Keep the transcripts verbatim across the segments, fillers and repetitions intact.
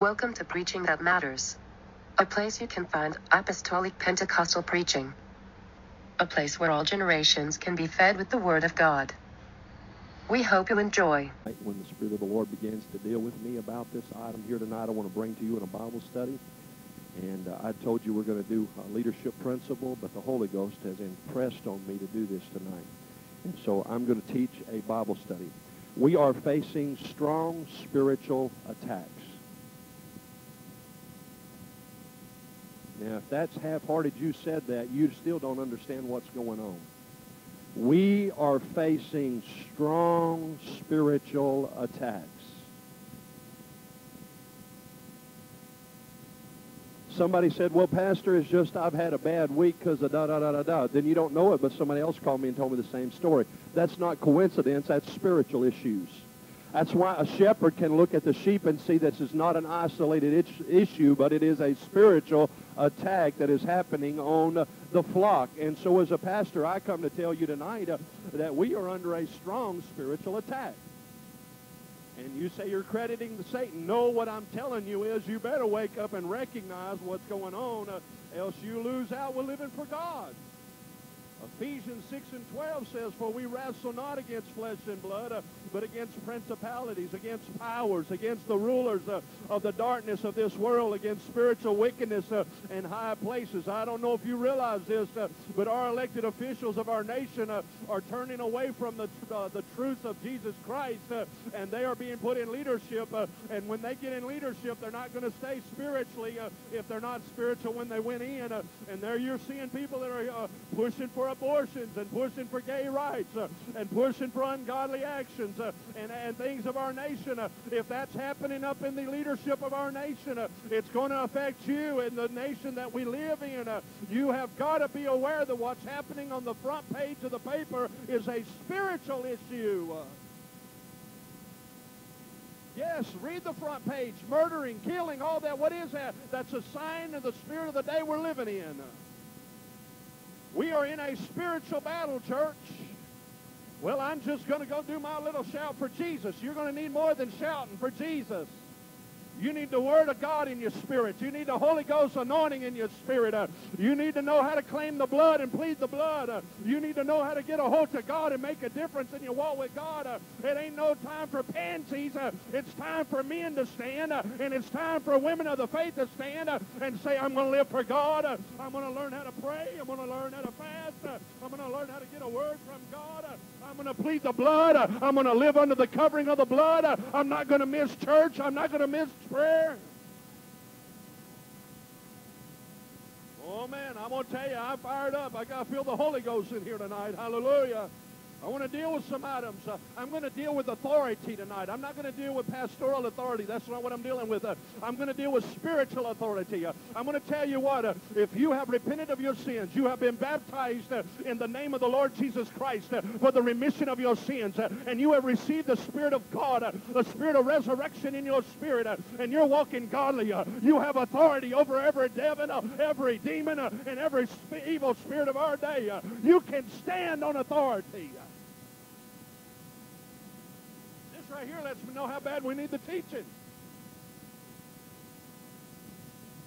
Welcome to Preaching That Matters, a place you can find apostolic Pentecostal preaching, a place where all generations can be fed with the Word of God. We hope you enjoy. When the Spirit of the Lord begins to deal with me about this item here tonight, I want to bring to you in a Bible study, and uh, I told you we're going to do a leadership principle, but the Holy Ghost has impressed on me to do this tonight, and so I'm going to teach a Bible study. We are facing strong spiritual attacks. Now, if that's half-hearted, you said that, you still don't understand what's going on. We are facing strong spiritual attacks. Somebody said, well, Pastor, it's just I've had a bad week because of da-da-da-da-da. Then you don't know it, but somebody else called me and told me the same story. That's not coincidence. That's spiritual issues. That's why a shepherd can look at the sheep and see this is not an isolated issue, but it is a spiritual attack that is happening on the flock. And so as a pastor, I come to tell you tonight uh, that we are under a strong spiritual attack. And you say you're crediting Satan. No, what I'm telling you is you better wake up and recognize what's going on, uh, else you lose out with living for God. Ephesians six and twelve says, for we wrestle not against flesh and blood, uh, but against principalities, against powers, against the rulers uh, of the darkness of this world, against spiritual wickedness uh, in high places. I don't know if you realize this, uh, but our elected officials of our nation uh, are turning away from the, tr uh, the truth of Jesus Christ, uh, and they are being put in leadership. Uh, and when they get in leadership, they're not going to stay spiritually uh, if they're not spiritual when they went in. Uh, and there you're seeing people that are uh, pushing for abortions and pushing for gay rights uh, and pushing for ungodly actions uh, and, and things of our nation. Uh, if that's happening up in the leadership of our nation, uh, it's going to affect you and the nation that we live in. Uh, you have got to be aware that what's happening on the front page of the paper is a spiritual issue. Uh, Yes, read the front page. Murdering, killing, all that. What is that? That's a sign of the spirit of the day we're living in. We are in a spiritual battle, church. Well, I'm just going to go do my little shout for Jesus. You're going to need more than shouting for Jesus. You need the Word of God in your spirit. You need the Holy Ghost anointing in your spirit. Uh, you need to know how to claim the blood and plead the blood. Uh, you need to know how to get a hold to God and make a difference in your walk with God. Uh, it ain't no time for pansies. Uh, it's time for men to stand, uh, and it's time for women of the faith to stand uh, and say, I'm going to live for God. Uh, I'm going to learn how to pray. I'm going to learn how to fast. Uh, I'm going to learn how to get a word from God. Uh, I'm going to plead the blood. Uh, I'm going to live under the covering of the blood. Uh, I'm not going to miss church. I'm not going to miss prayer. Oh man, I'm going to tell you, I'm fired up. I got to feel the Holy Ghost in here tonight. Hallelujah. I want to deal with some items. Uh, I'm going to deal with authority tonight. I'm not going to deal with pastoral authority. That's not what I'm dealing with. Uh, I'm going to deal with spiritual authority. Uh, I'm going to tell you what, uh, if you have repented of your sins, you have been baptized uh, in the name of the Lord Jesus Christ uh, for the remission of your sins, uh, and you have received the Spirit of God, uh, the Spirit of resurrection in your spirit, uh, and you're walking godly. Uh, you have authority over every devil, uh, every demon, uh, and every sp evil spirit of our day. Uh, you can stand on authority. Right here lets me know how bad we need the teaching.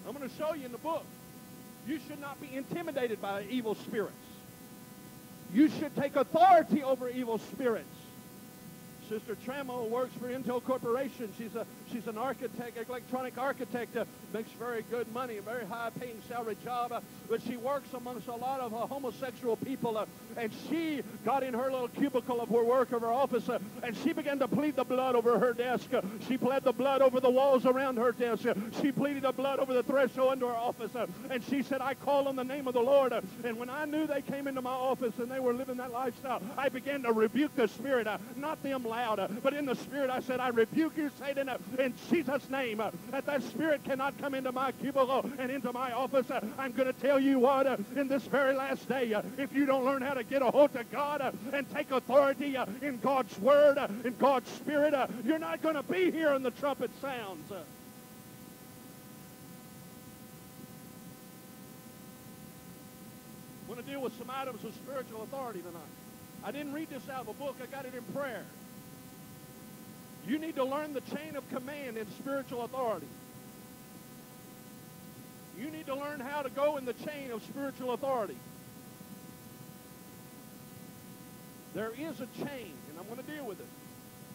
I'm going to show you in the book. You should not be intimidated by evil spirits. You should take authority over evil spirits. Sister Trammell works for Intel Corporation. She's a she's an architect, electronic architect. Uh, makes very good money, a very high-paying salary job. Uh, but she works amongst a lot of uh, homosexual people. Uh, and she got in her little cubicle of her work, of her office, uh, and she began to plead the blood over her desk. Uh, she pled the blood over the walls around her desk. Uh, she pleaded the blood over the threshold into her office. Uh, and she said, I call on the name of the Lord. Uh, and when I knew they came into my office and they were living that lifestyle, I began to rebuke the spirit, uh, not them loud. But in the spirit, I said, I rebuke you, Satan, in Jesus' name, that that spirit cannot come into my cubicle and into my office. I'm going to tell you what, in this very last day, if you don't learn how to get a hold of God and take authority in God's word, in God's spirit, you're not going to be here when the trumpet sounds. I want to deal with some items of spiritual authority tonight. I didn't read this out of a book. I got it in prayer. You need to learn the chain of command in spiritual authority. You need to learn how to go in the chain of spiritual authority. There is a chain, and I'm going to deal with it.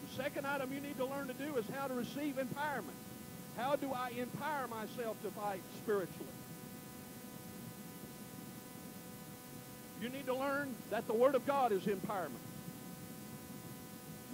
The second item you need to learn to do is how to receive empowerment. How do I empower myself to fight spiritually? You need to learn that the Word of God is empowerment.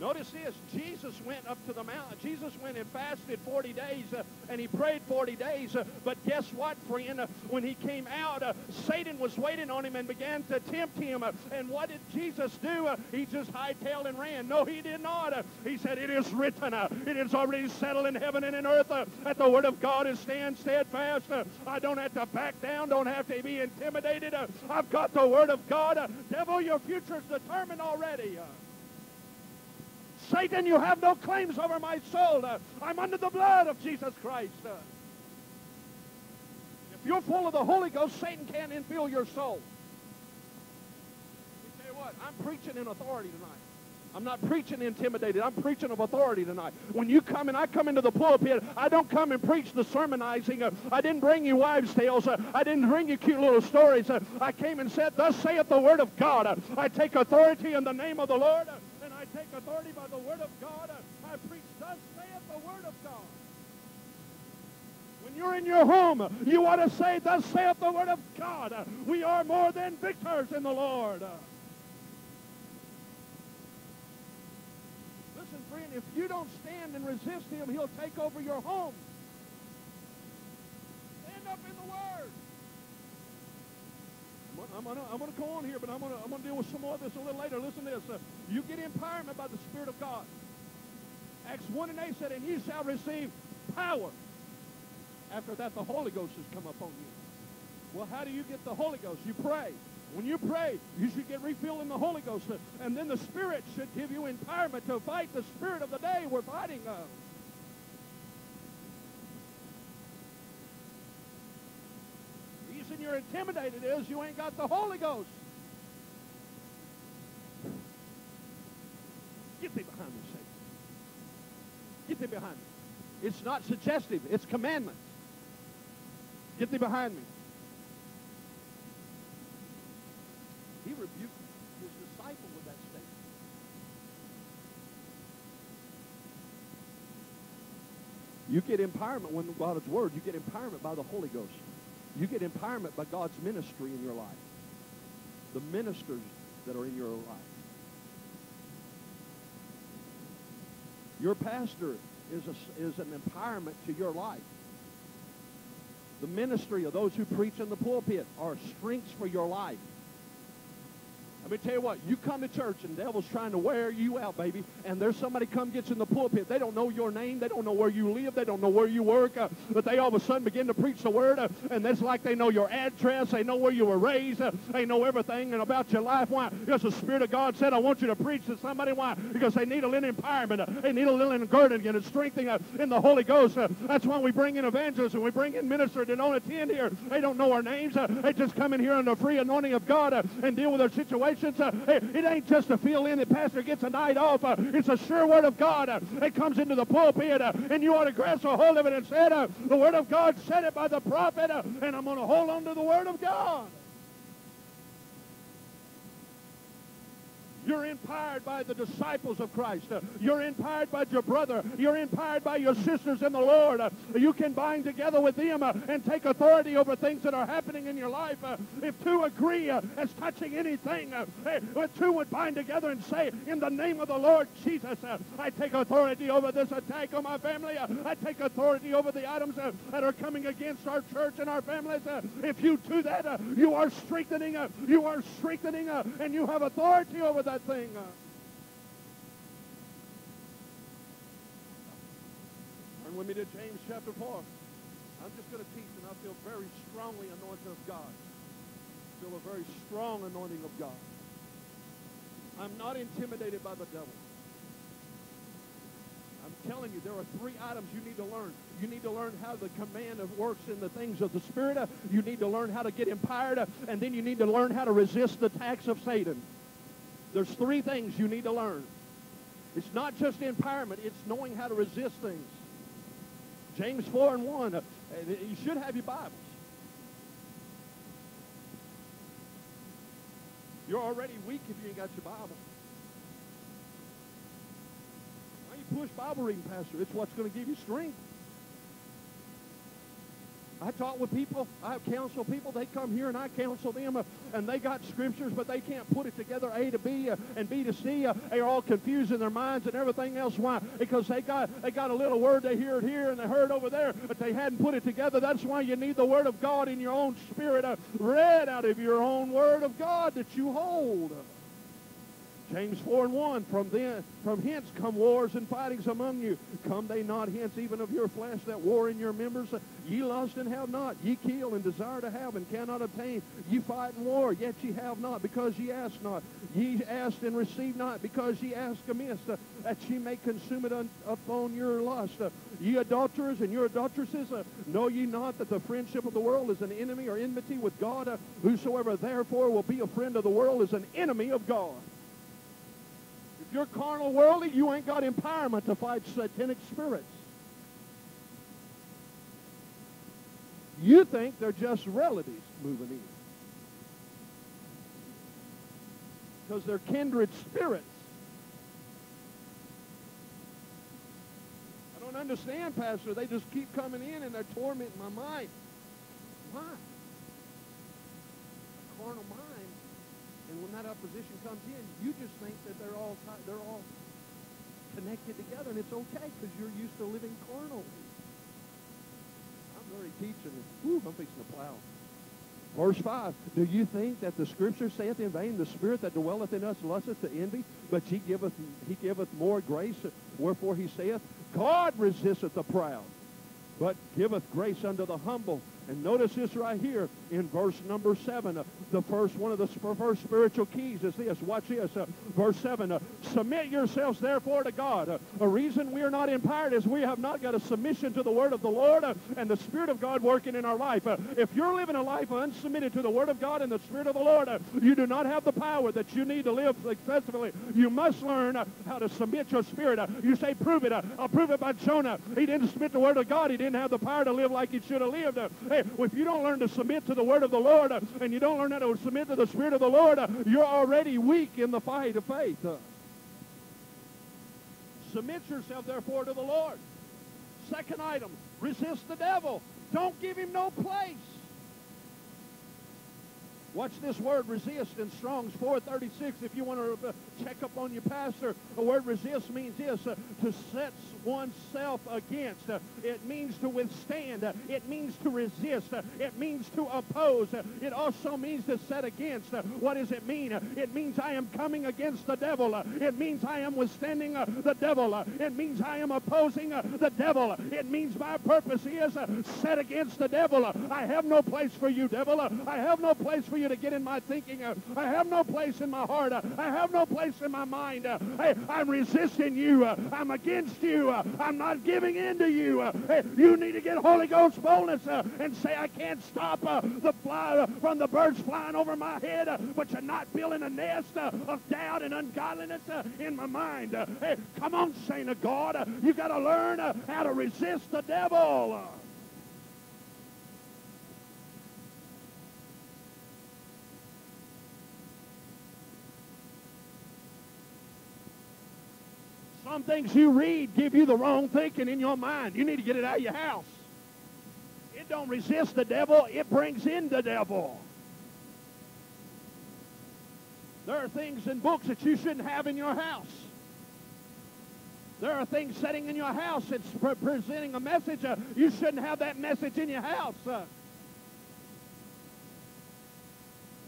Notice this, Jesus went up to the mountain. Jesus went and fasted forty days, uh, and he prayed forty days. Uh, but guess what, friend? Uh, when he came out, uh, Satan was waiting on him and began to tempt him. Uh, and what did Jesus do? Uh, he just hightailed and ran. No, he did not. Uh, he said, it is written. Uh, it is already settled in heaven and in earth uh, that the Word of God is stand steadfast. Uh, I don't have to back down. Don't have to be intimidated. Uh, I've got the Word of God. Uh, devil, your future's determined already. Uh, Satan, you have no claims over my soul. Uh, I'm under the blood of Jesus Christ. Uh, if you're full of the Holy Ghost, Satan can't infill your soul. Let me tell you what, I'm preaching in authority tonight. I'm not preaching intimidated. I'm preaching of authority tonight. When you come and I come into the pulpit, I don't come and preach the sermonizing. Uh, I didn't bring you wives' tales. Uh, I didn't bring you cute little stories. Uh, I came and said, thus saith the Word of God. Uh, I take authority in the name of the Lord. Uh, I take authority by the Word of God. I preach, thus saith the Word of God. When you're in your home, you ought to say, thus saith the Word of God. We are more than victors in the Lord. Listen, friend, if you don't stand and resist him, he'll take over your home. Stand up in the Word. I'm going I'm to go on here, but I'm going I'm to deal with some more of this a little later. Listen to this. Uh, you get empowerment by the Spirit of God. Acts one and eight said, and you shall receive power. After that, the Holy Ghost has come upon you. Well, how do you get the Holy Ghost? You pray. When you pray, you should get refilled in the Holy Ghost. Uh, and then the Spirit should give you empowerment to fight the spirit of the day we're fighting of. You're intimidated is you ain't got the Holy Ghost. Get thee behind me, Satan. Get thee behind me. It's not suggestive. It's commandment. Get thee behind me. He rebuked his disciple with that statement. You get empowerment when God's Word. You get empowerment by the Holy Ghost. You get empowerment by God's ministry in your life. The ministers that are in your life. Your pastor is, a, is an empowerment to your life. The ministry of those who preach in the pulpit are strengths for your life. Let me tell you what, you come to church and the devil's trying to wear you out, baby, and there's somebody come gets in the pulpit. They don't know your name. They don't know where you live. They don't know where you work. Uh, but they all of a sudden begin to preach the Word, uh, and it's like they know your address. They know where you were raised. Uh, they know everything and about your life. Why? Because the Spirit of God said, I want you to preach to somebody. Why? Because they need a little empowerment. Uh, they need a little girding and strengthening uh, in the Holy Ghost. Uh, that's why we bring in evangelists and we bring in ministers that don't attend here. They don't know our names. Uh, they just come in here under the free anointing of God uh, and deal with their situation. Uh, it ain't just a fill-in that pastor gets a night off. Uh, it's a sure Word of God. Uh, it comes into the pulpit, uh, and you ought to grasp a hold of it and say, uh, the Word of God said it by the prophet, uh, and I'm going to hold on to the Word of God. You're empowered by the disciples of Christ. Uh, you're empowered by your brother. You're empowered by your sisters in the Lord. Uh, you can bind together with them uh, and take authority over things that are happening in your life. Uh, if two agree uh, as touching anything, uh, if two would bind together and say, in the name of the Lord Jesus, uh, I take authority over this attack on my family. Uh, I take authority over the items uh, that are coming against our church and our families. Uh, if you do that, uh, you are strengthening, uh, you are strengthening, uh, and you have authority over that thing. Turn with me to James chapter four. I'm just going to teach, and I feel very strongly anointed of God. I feel a very strong anointing of God. I'm not intimidated by the devil. I'm telling you, there are three items you need to learn. You need to learn how the command of works in the things of the Spirit. You need to learn how to get empowered, and then you need to learn how to resist the attacks of Satan. There's three things you need to learn. It's not just empowerment. It's knowing how to resist things. James four and one. You should have your Bibles. You're already weak if you ain't got your Bible. Why you push Bible reading, Pastor? It's what's going to give you strength. I talk with people. I counsel people. They come here and I counsel them, uh, and they got scriptures, but they can't put it together, A to B uh, and B to C. Uh, they are all confused in their minds and everything else. Why? Because they got they got a little word they heard here and they heard over there, but they hadn't put it together. That's why you need the Word of God in your own spirit, uh, read out of your own Word of God that you hold. James four and one, from, then, from hence come wars and fightings among you. Come they not hence even of your flesh that war in your members? Ye lust and have not. Ye kill and desire to have and cannot obtain. Ye fight in war, yet ye have not, because ye ask not. Ye ask and receive not, because ye ask amiss, uh, that ye may consume it un upon your lust. Uh, ye adulterers and your adulteresses, uh, know ye not that the friendship of the world is an enemy or enmity with God? Uh, whosoever therefore will be a friend of the world is an enemy of God. You're carnal worldly, you ain't got empowerment to fight satanic spirits. You think they're just relatives moving in. Because they're kindred spirits. I don't understand, Pastor. They just keep coming in and they're tormenting my mind. Why? A carnal mind. And when that opposition comes in, you just think that they're all they're all connected together, and it's okay because you're used to living carnally. I'm very teaching. Woo, I'm fixing the plow. Verse five, do you think that the Scripture saith in vain, the Spirit that dwelleth in us lusteth to envy, but he giveth, he giveth more grace? Wherefore he saith, God resisteth the proud, but giveth grace unto the humble. And notice this right here in verse number seven. Uh, the first one of the sp first spiritual keys is this. Watch this. Uh, verse seven. Uh, Submit yourselves therefore to God. Uh, a reason we are not empowered is we have not got a submission to the Word of the Lord uh, and the Spirit of God working in our life. Uh, if you're living a life unsubmitted to the Word of God and the Spirit of the Lord, uh, you do not have the power that you need to live successfully. You must learn uh, how to submit your spirit. Uh, you say, prove it. Uh, I'll prove it by Jonah. He didn't submit the Word of God. He didn't have the power to live like he should have lived. Uh, Hey, if you don't learn to submit to the Word of the Lord uh, and you don't learn how to submit to the Spirit of the Lord, uh, you're already weak in the fight of faith. Uh, submit yourself, therefore, to the Lord. Second item, resist the devil. Don't give him no place. Watch this word, resist, in Strong's four thirty-six. If you want to uh, check up on your pastor, the word resist means this, uh, to set oneself against. Uh, it means to withstand. Uh, it means to resist. Uh, it means to oppose. Uh, it also means to set against. Uh, what does it mean? Uh, it means I am coming against the devil. Uh, it means I am withstanding uh, the devil. Uh, it means I am opposing uh, the devil. Uh, it means my purpose is uh, set against the devil. Uh, I have no place for you, devil. Uh, I have no place for you to get in my thinking. Uh, I have no place in my heart. Uh, I have no place in my mind. Uh, hey, I'm resisting you. Uh, I'm against you. Uh, I'm not giving in to you. Uh, hey, you need to get Holy Ghost boldness uh, and say, I can't stop uh, the fly uh, from the birds flying over my head, uh, but you're not building a nest uh, of doubt and ungodliness uh, in my mind. Uh, hey, come on, saint of God. Uh, you got to learn uh, how to resist the devil. Uh, Some things you read give you the wrong thinking in your mind. You need to get it out of your house. It don't resist the devil. It brings in the devil. There are things in books that you shouldn't have in your house. There are things sitting in your house that's pre presenting a message. Uh, you shouldn't have that message in your house. Uh,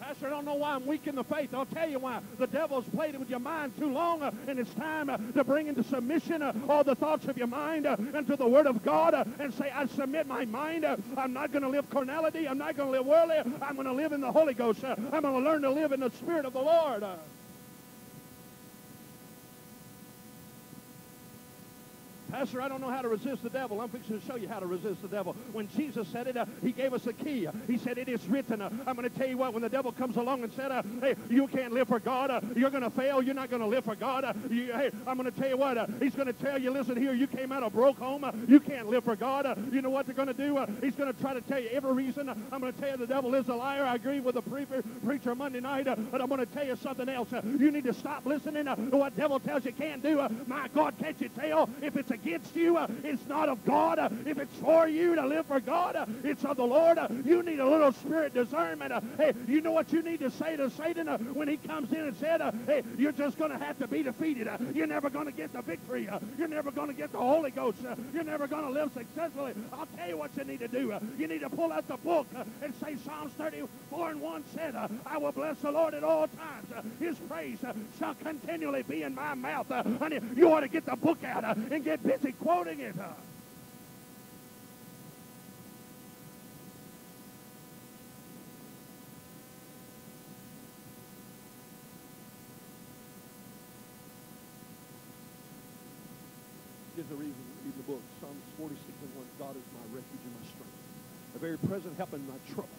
Pastor, I don't know why I'm weak in the faith. I'll tell you why. The devil's played with your mind too long, uh, and it's time uh, to bring into submission uh, all the thoughts of your mind uh, and to the Word of God uh, and say, I submit my mind. Uh, I'm not going to live carnality. I'm not going to live worldly. I'm going to live in the Holy Ghost. Uh, I'm going to learn to live in the Spirit of the Lord. Uh, Pastor, I don't know how to resist the devil. I'm fixing to show you how to resist the devil. When Jesus said it, uh, he gave us a key. He said, it is written. Uh, I'm going to tell you what, when the devil comes along and said, uh, hey, you can't live for God. Uh, you're going to fail. You're not going to live for God. Uh, you, hey, I'm going to tell you what, uh, he's going to tell you, listen here, you came out of broke home. Uh, you can't live for God. Uh, you know what they're going to do? Uh, he's going to try to tell you every reason. Uh, I'm going to tell you the devil is a liar. I agree with the pre preacher Monday night, uh, but I'm going to tell you something else. Uh, you need to stop listening uh, to what devil tells you can't do. Uh, my God, can't you tell if it's against you, uh, it's not of God. Uh, if it's for you to live for God, uh, it's of the Lord. Uh, you need a little spirit discernment. Uh, hey, you know what you need to say to Satan uh, when he comes in and said, uh, hey, you're just going to have to be defeated. Uh, you're never going to get the victory. Uh, you're never going to get the Holy Ghost. Uh, you're never going to live successfully. I'll tell you what you need to do. Uh, you need to pull out the book uh, and say Psalms thirty-four and one said, uh, I will bless the Lord at all times. Uh, his praise uh, shall continually be in my mouth. Uh, honey, you ought to get the book out uh, and get busy quoting it. Uh, There's a reason to read the book. Psalms forty-six and one, God is my refuge and my strength, a very present help in my trouble.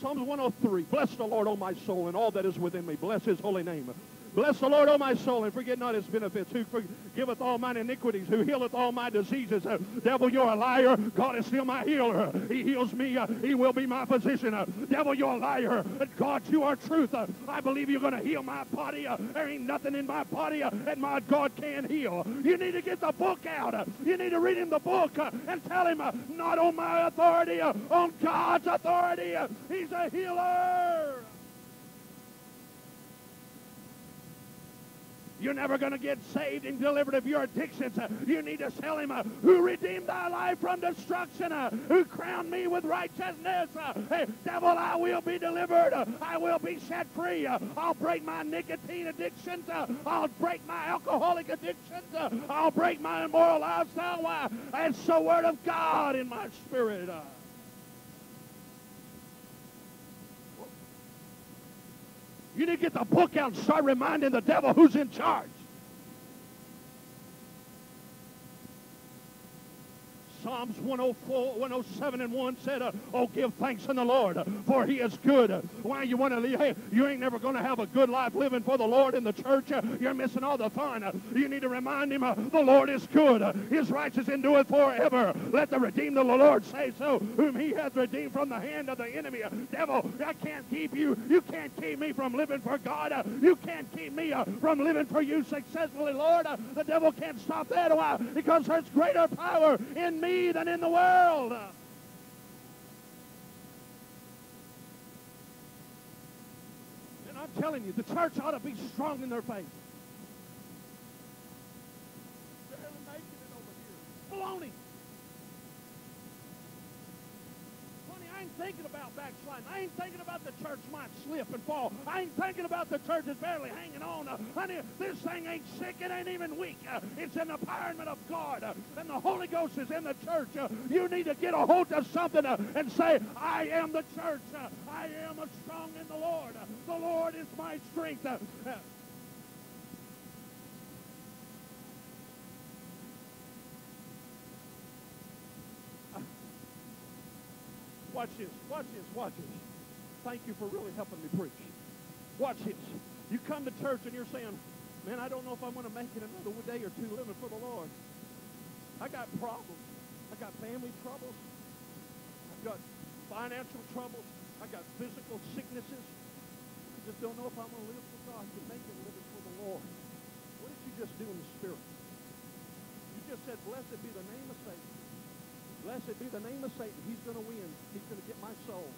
Psalms one oh three, bless the Lord, O my soul, and all that is within me. Bless his holy name. Bless the Lord, O my soul, and forget not his benefits, who forgiveth all mine iniquities, who healeth all my diseases. Uh, devil, you're a liar. God is still my healer. He heals me. Uh, he will be my physician. Uh, devil, you're a liar. Uh, God, you are truth. Uh, I believe you're going to heal my body. Uh, there ain't nothing in my body uh, that my God can't heal. You need to get the book out. Uh, you need to read him the book uh, and tell him, uh, not on my authority, uh, on God's authority. Uh, he's a healer. You're never going to get saved and delivered of your addictions. Uh, you need to tell him, uh, who redeemed thy life from destruction, uh, who crowned me with righteousness. Uh, hey, devil, I will be delivered. Uh, I will be set free. Uh, I'll break my nicotine addictions. Uh, I'll break my alcoholic addictions. Uh, I'll break my immoral lifestyle. Why? It's the word of God in my spirit. Uh, You need to get the book out and start reminding the devil who's in charge. Psalms one oh four, one oh seven and one said, uh, oh, give thanks in the Lord, uh, for he is good. Uh, why you want to leave? Hey, you ain't never going to have a good life living for the Lord in the church. Uh, you're missing all the fun. Uh, you need to remind him, uh, the Lord is good. Uh, his righteousness endureth forever. Let the redeemed of the Lord say so, whom he hath redeemed from the hand of the enemy. Uh, devil, I can't keep you. You can't keep me from living for God. Uh, you can't keep me uh, from living for you successfully, Lord. Uh, the devil can't stop that. Why? Because there's greater power in me than in the world. And I'm telling you, the church ought to be strong in their faith. They're making it over here. Baloney. I ain't thinking about backsliding. I ain't thinking about the church might slip and fall. I ain't thinking about the church is barely hanging on. Uh, honey, this thing ain't sick. It ain't even weak. Uh, it's in the empowerment of God. Uh, and the Holy Ghost is in the church. Uh, you need to get a hold of something uh, and say, I am the church. Uh, I am a strong in the Lord. Uh, the Lord is my strength. Uh, uh, Watch this, watch this, watch this. Thank you for really helping me preach. Watch this. You come to church and you're saying, man, I don't know if I'm going to make it another day or two living for the Lord. I got problems. I got family troubles. I've got financial troubles. I got physical sicknesses. I just don't know if I'm going to live for God. I can make it living for the Lord. What did you just do in the Spirit? You just said, blessed be the name of Satan. Blessed be the name of Satan. He's going to win. He's going to get my soul.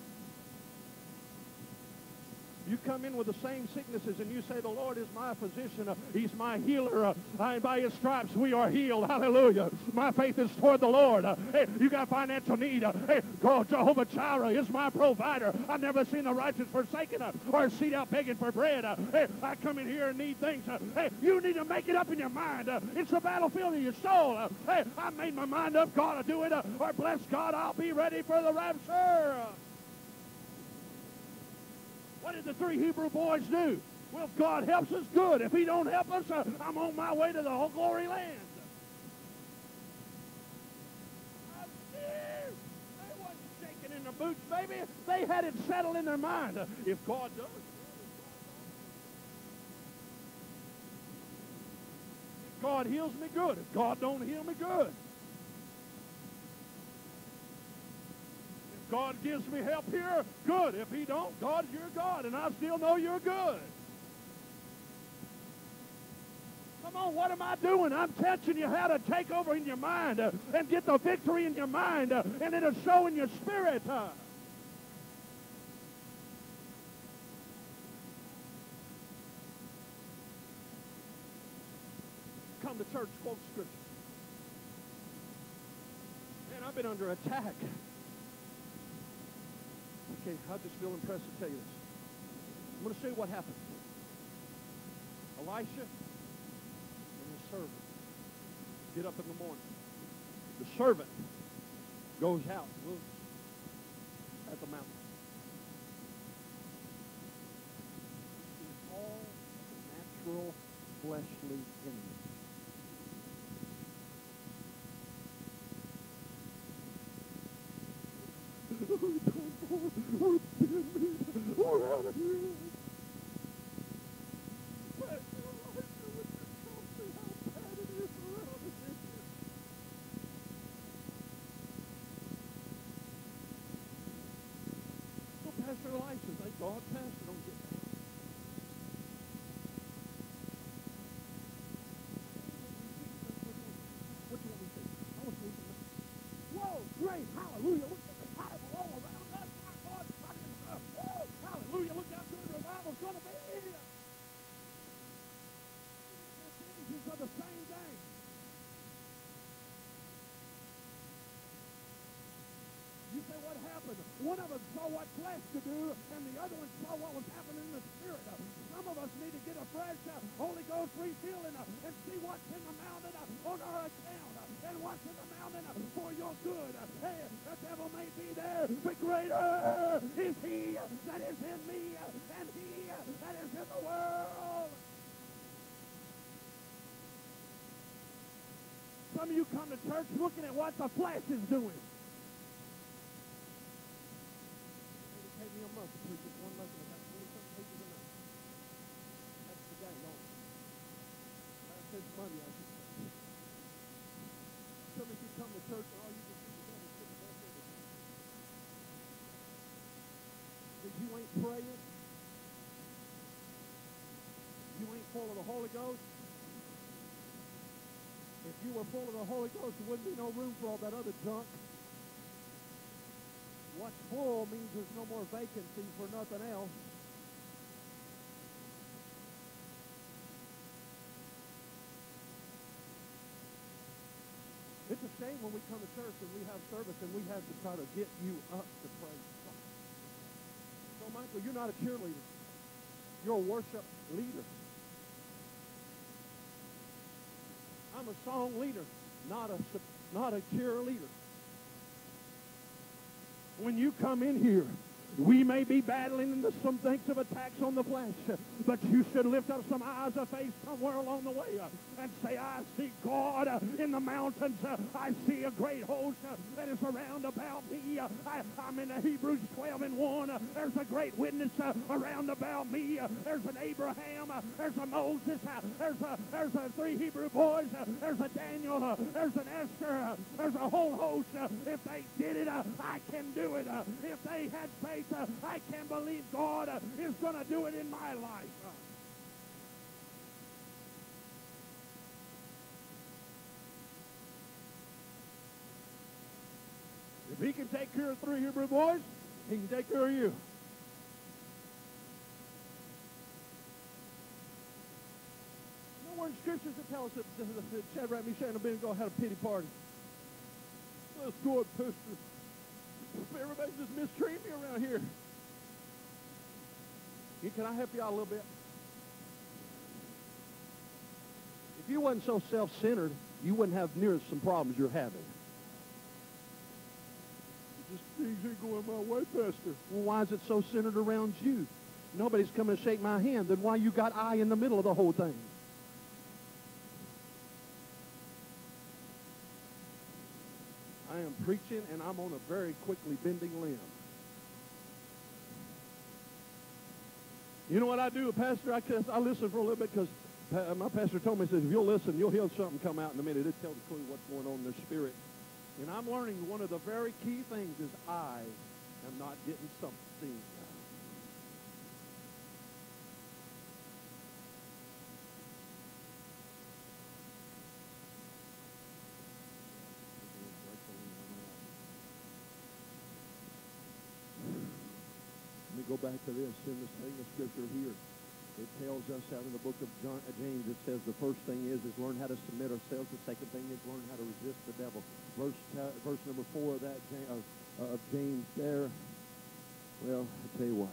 You come in with the same sicknesses and you say, the Lord is my physician. Uh, he's my healer. Uh, I, by his stripes, we are healed. Hallelujah. My faith is toward the Lord. Uh, hey, you got financial need. Uh, hey, God, Jehovah Jireh is my provider. I've never seen the righteous forsaken uh, or a seed out begging for bread. Uh, hey, I come in here and need things. Uh, hey, you need to make it up in your mind. Uh, it's a battlefield of your soul. Uh, hey, I made my mind up. God, I'll do it. Uh, or bless God, I'll be ready for the rapture. Uh, What did the three Hebrew boys do? Well, if God helps us, good. If he don't help us, uh, I'm on my way to the whole glory land. boots, baby. They had it settled in their mind. If God does. If God heals me, good. If God don't heal me, good. If God gives me help here, good. If he don't, God, you're God, and I still know you're good. Come on, what am I doing? I'm teaching you how to take over in your mind uh, and get the victory in your mind, uh, and it'll show in your spirit. Uh. Come to church, quote scripture. Man, I've been under attack. Okay, I just feel impressed to tell you this. I'm going to show you what happened. Elisha. Servant get up in the morning. The servant goes out and looks at the mountain. He's all natural fleshly enemies. Oh, we're out of here. God, Pastor, don't get that. What do you want me to do? I want you to do. Whoa, great, hallelujah. Look at the Bible all around us. My God, whoa, hallelujah. Look out to the revival's going to be here. These are the same thing. You say, what happened? One of us saw what flesh could do, and the other one saw what was happening in the spirit. Some of us need to get a fresh uh, Holy Ghost refilling uh, and see what's in the mountain uh, on our account uh, and what's in the mountain uh, for your good. Uh, hey, the devil may be there, but greater is he that is in me uh, and he uh, that is in the world. Some of you come to church looking at what the flesh is doing. Praying. You ain't full of the Holy Ghost. If you were full of the Holy Ghost, there wouldn't be no room for all that other junk. What's full means there's no more vacancy for nothing else. It's a shame when we come to church and we have service and we have to try to get you up to pray. Michael, you're not a cheerleader. You're a worship leader. I'm a song leader, not a, not a cheerleader. When you come in here, we may be battling into some things of attacks on the flesh, but you should lift up some eyes of faith somewhere along the way and say, I see God in the mountains. I see a great host that is around about me. I, I'm in Hebrews twelve and one. There's a great witness around about me. There's an Abraham. There's a Moses. There's a, there's a three Hebrew boys. There's a Daniel. There's an Esther. There's a whole host. If they did it, I can do it. If they had faith, Uh, I can't believe God uh, is going to do it in my life. Uh, if he can take care of three Hebrew boys, he can take care of you. Nowhere in scriptures that tell us that, that, that, that Shadrach, Mishael, and Abednego had a pity party. Let's go and push this. Everybody's just mistreating me around here. Hey, can I help you out a little bit? If you wasn't so self-centered, you wouldn't have near some problems you're having. Just things ain't going my way, Pastor. Well, why is it so centered around you? Nobody's coming to shake my hand. Then why you got I in the middle of the whole thing? I am preaching, and I'm on a very quickly bending limb. You know what I do, Pastor? I, I listen for a little bit because my pastor told me, he says, if you'll listen, you'll hear something come out in a minute. It tells you what's going on in their spirit. And I'm learning one of the very key things is I am not getting something. Go back to this in this thing of scripture here. It tells us out in the book of John, uh, James, it says the first thing is is learn how to submit ourselves. The second thing is learn how to resist the devil. Verse uh, verse number four of that of, uh, of James there. Well, I tell you what.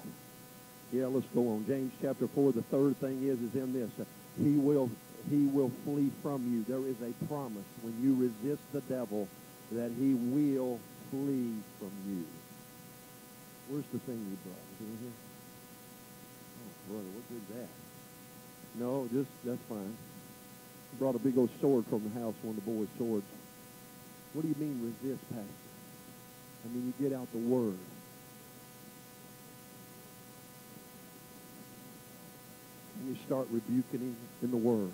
Yeah, let's go on. James chapter four. The third thing is is in this. Uh, he will he will flee from you. There is a promise when you resist the devil that he will flee from you. Where's the thing you brought? Is it in here? Oh, brother, what good is that? No, just, that's fine. I brought a big old sword from the house, one of the boys' swords. What do you mean resist, Pastor? I mean, you get out the word. And you start rebuking him in the word.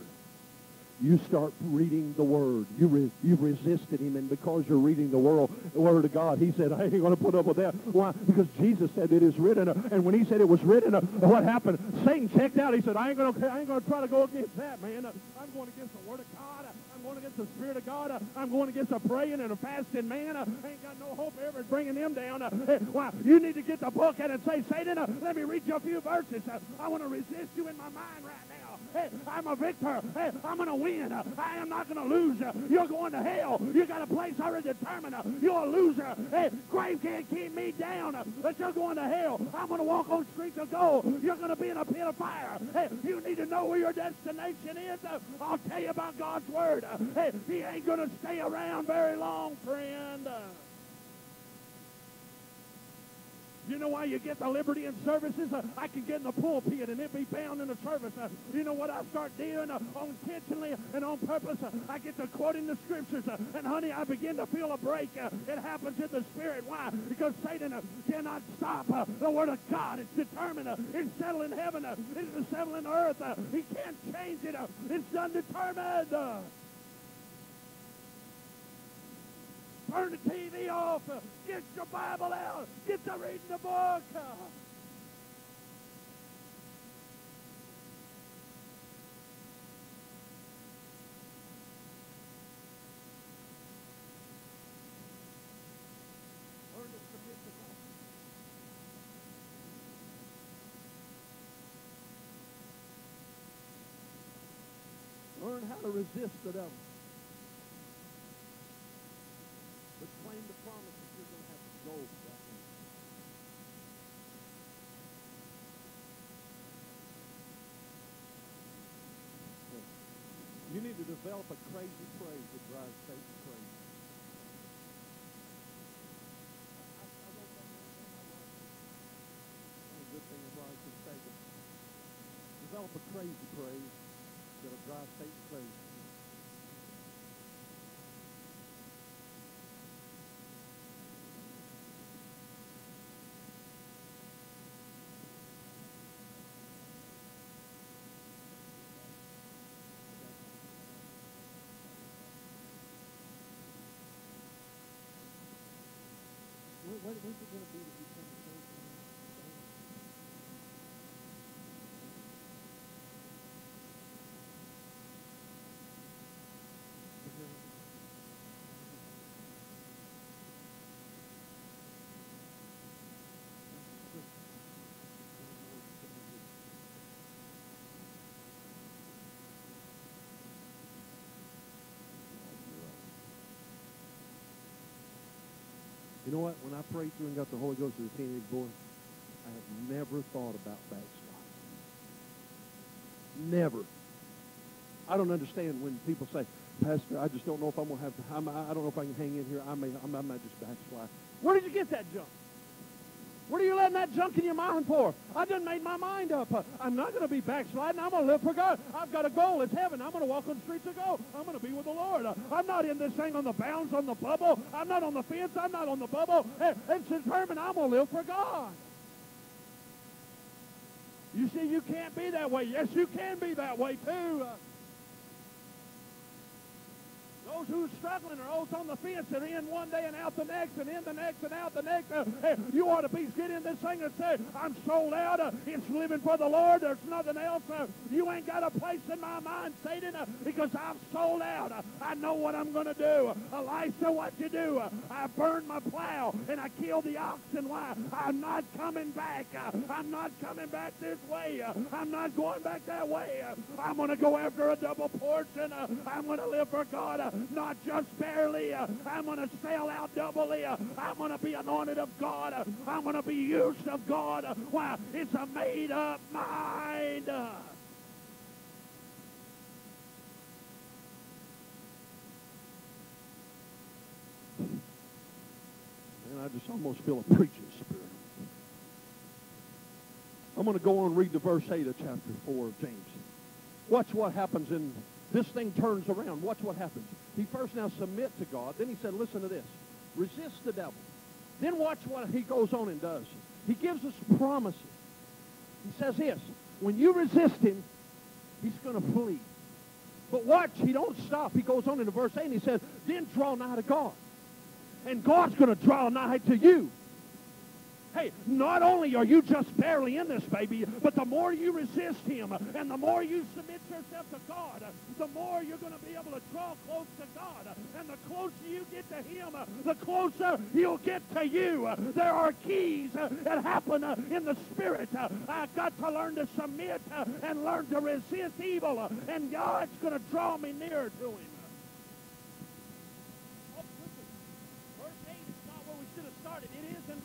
You start reading the Word. You re you resisted Him, and because you're reading the, world, the Word of God, He said, I ain't going to put up with that. Why? Because Jesus said it is written. And when He said it was written, what happened? Satan checked out. He said, I ain't going to try to go against that, man. I'm going against the Word of God. I'm going against the Spirit of God. I'm going against a praying and a fasting man. I ain't got no hope ever bringing him down. Why? You need to get the book out and say, Satan, let me read you a few verses. I want to resist you in my mind right now. Hey, I'm a victor. Hey, I'm going to win. I am not going to lose. You're going to hell. You got a place already determined. You're a loser. Hey, grave can't keep me down. But you're going to hell. I'm going to walk on streets of gold. You're going to be in a pit of fire. Hey, you need to know where your destination is. I'll tell you about God's Word. Hey, He ain't going to stay around very long, friend. You know why you get the liberty in services? Uh, I can get in the pulpit and it be bound in the service. Uh, you know what I start doing uh, intentionally and on purpose? Uh, I get to quoting the scriptures. Uh, and, honey, I begin to feel a break. Uh, it happens in the spirit. Why? Because Satan uh, cannot stop uh, the Word of God. It's determined. Uh, it's settled in heaven. Uh, it's settled in earth. Uh, he can't change it. Uh, it's undetermined. Uh, Turn the T V off. Get your Bible out. Get to reading the book. Learn how to resist the devil. The promise that you're going to have to go for that. You need to develop a crazy praise that drives Satan crazy. That's a good thing about Satan. Develop a crazy praise that'll drive Satan crazy. What is it going to be to be something? You know what? When I prayed through and got the Holy Ghost as a teenage boy, I have never thought about backsliding. Never. I don't understand when people say, Pastor, I just don't know if I'm going to have to, I'm, I don't know if I can hang in here. I may, I might just backslide. Where did you get that junk? What are you letting that junk in your mind for? I done made my mind up. I'm not going to be backsliding. I'm going to live for God. I've got a goal. It's heaven. I'm going to walk on the streets of gold. I'm going to be with the Lord. I'm not in this thing on the bounds, on the bubble. I'm not on the fence. I'm not on the bubble. It's determined. I'm going to live for God. You see, you can't be that way. Yes, you can be that way too. Those who are struggling are always on the fence and in one day and out the next and in the next and out the next. Uh, hey, you ought to be getting in this thing and say, I'm sold out. Uh, it's living for the Lord. There's nothing else. Uh, you ain't got a place in my mind, Satan, uh, because I'm sold out. Uh, I know what I'm going to do. Uh, Elisha, what you do? Uh, I burned my plow and I killed the oxen. Why? I'm not coming back. Uh, I'm not coming back this way. Uh, I'm not going back that way. Uh, I'm going to go after a double portion. Uh, I'm going to live for God. Uh, Not just barely. Uh, I'm going to sail out doubly. Uh, I'm going to be anointed of God. Uh, I'm going to be used of God. Uh, why? It's a made-up mind. Uh, Man, I just almost feel a preaching spirit. I'm going to go on and read the verse eight of chapter four of James. Watch what happens in... This thing turns around. Watch what happens. He first now submit to God. Then he said, listen to this. Resist the devil. Then watch what he goes on and does. He gives us promises. He says this. When you resist him, he's going to flee. But watch, he don't stop. He goes on into verse eight and he says, then draw nigh to God. And God's going to draw nigh to you. Hey, not only are you just barely in this, baby, but the more you resist him and the more you submit yourself to God, the more you're going to be able to draw close to God. And the closer you get to him, the closer he'll get to you. There are keys that happen in the spirit. I've got to learn to submit and learn to resist evil, and God's going to draw me nearer to him.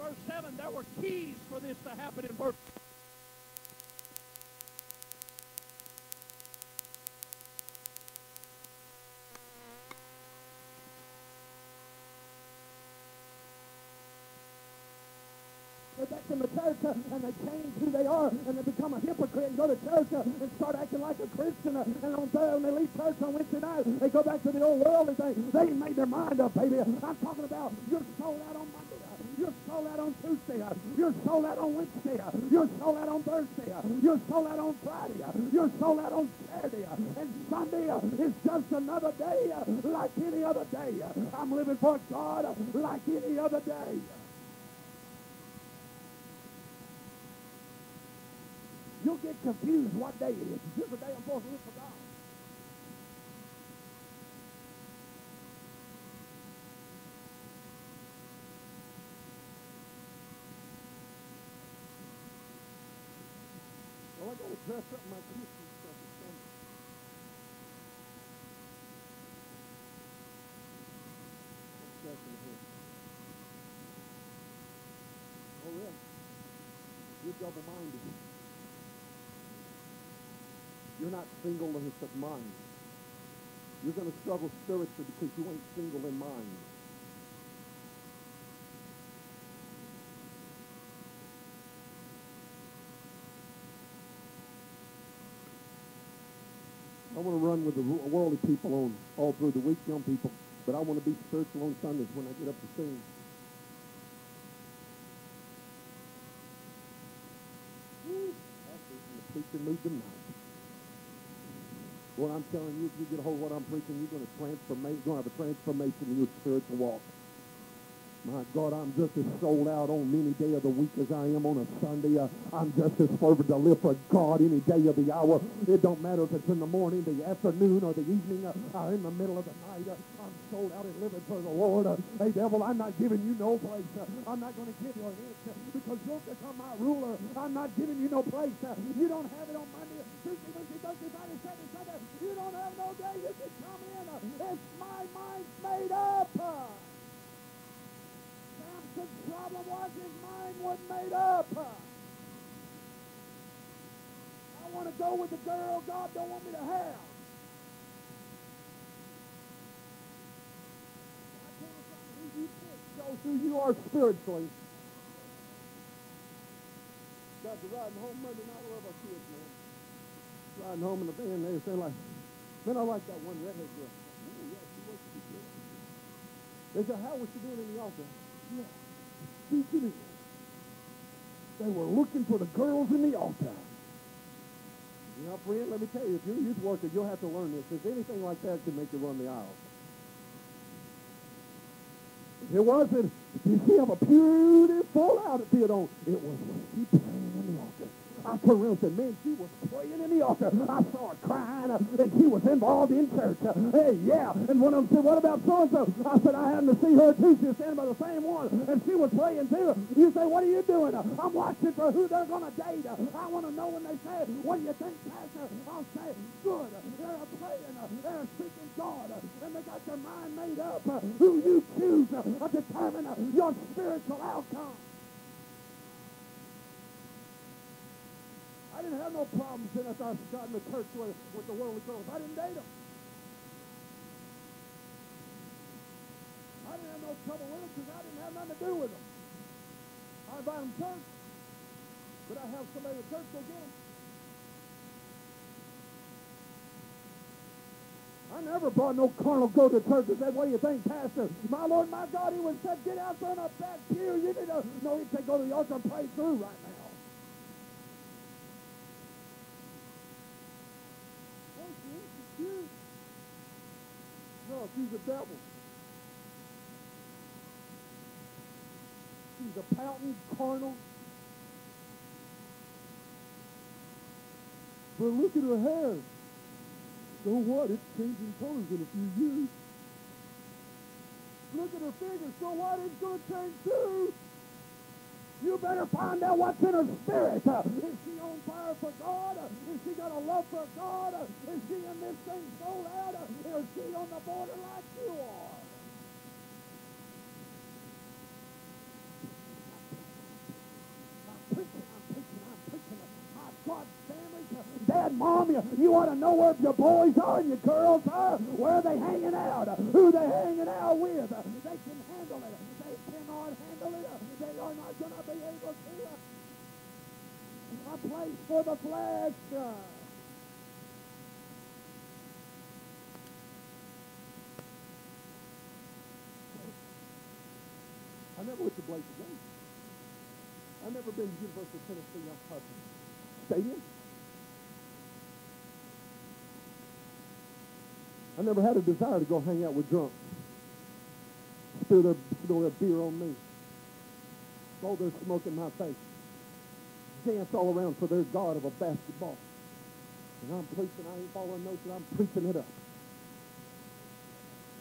Verse seven, there were keys for this to happen in verse. They're back from the church uh, and they change who they are and they become a hypocrite and go to church uh, and start acting like a Christian. Uh, and on Thursday, when they leave church on Wednesday night, they go back to the old world and say, they made their mind up, baby. I'm talking about you're sold out on Monday. You're sold out on Tuesday. You're sold out on Wednesday. You're sold out on Thursday. You're sold out on Friday. You're sold out on Saturday. And Sunday is just another day like any other day. I'm living for God like any other day. You'll get confused what day it is. This is the day I'm supposed to live for God. I got to dress up my kids and stuff at Sunday. That's just in the head. Oh, really? You're double-minded. You're not single in the mind. You're going to struggle spiritually because you ain't single in mind. I want to run with the worldly people on all through the week, young people, but I want to be spiritual on Sundays when I get up to sing. That's the preaching mood tonight. What I'm telling you, if you get a hold of what I'm preaching, you're going to transform. You're going to have a transformation in your spiritual walk. My God, I'm just as sold out on any day of the week as I am on a Sunday. Uh, I'm just as fervent to live for God any day of the hour. It don't matter if it's in the morning, the afternoon, or the evening, uh, or in the middle of the night. Uh, I'm sold out and living for the Lord. Uh, hey, devil, I'm not giving you no place. Uh, I'm not going to give you an inch uh, because you'll become my ruler. I'm not giving you no place. Uh, you don't have it on Monday, Tuesday, Wednesday, Thursday, Friday, Saturday, Sunday. You don't have no day you can come in. Uh, it's my mind's made up. Uh, The problem was his mind wasn't made up. I want to go with the girl God don't want me to have. I can't find who you pick shows who you are spiritually. Got to riding home Monday night with our kids, man. Riding home in the van, they say like, man, I like that one redhead girl. Man, yeah, she was good. They said, how was she doing in the altar? Yeah. They were looking for the girls in the altar. Now, friend, let me tell you, if you're a youth worker, you'll have to learn this, because anything like that can make you run the aisle. It wasn't, you see, I'm a beautiful outfit on. It was, she praying in the altar. I pronounced it, man, she was praying in the altar. I saw her crying, uh, and she was involved in church. Uh, hey, yeah. And one of them said, what about so-and-so? I said, I happened to see her, too. She was standing by the same one, and she was praying, too. You say, what are you doing? Uh, I'm watching for who they're going to date. Uh, I want to know when they say, what do you think, Pastor? I'll say, good. Uh, they're praying. Uh, they're seeking God. Uh, and they got their mind made up. Uh, who you choose uh, uh, determine uh, your spiritual outcome. I didn't have no problems in us. I got in the church with, with the worldly girls. I didn't date them. I didn't have no trouble with them because I didn't have nothing to do with them. I invite them to church, but I have somebody in the church go get them. I never brought no carnal go to church and said, what do you think, Pastor? My Lord, my God, he would say, get out there in a back pew. You need to, no, he'd say, go to the altar and pray through right now. No, she's a devil. She's a pouting, carnal. But look at her hair. So what? It's changing colors in a few years. Look at her figure. So what? It's going to change too. You better find out what's in her spirit. Uh, is she on fire for God? Uh, is she got a love for God? Uh, is she in this thing sold out? Uh, is she on the border like you are? I'm preaching, I'm preaching, I'm preaching. My God, family, uh, Dad, Mom, you, you ought to know where your boys are and your girls are. Where are they hanging out? Uh, who they hanging out with? Uh, they can handle it. Cannot handle it. They are not going to be able to. I play for the flesh. I never went to Blake again. I've never been to University of Tennessee on Stadium. I never had a desire to go hang out with drunks. Threw their, threw their beer on me. Throw their smoke in my face. Dance all around for their God of a basketball. And I'm preaching, I ain't following notes, and I'm preaching it up.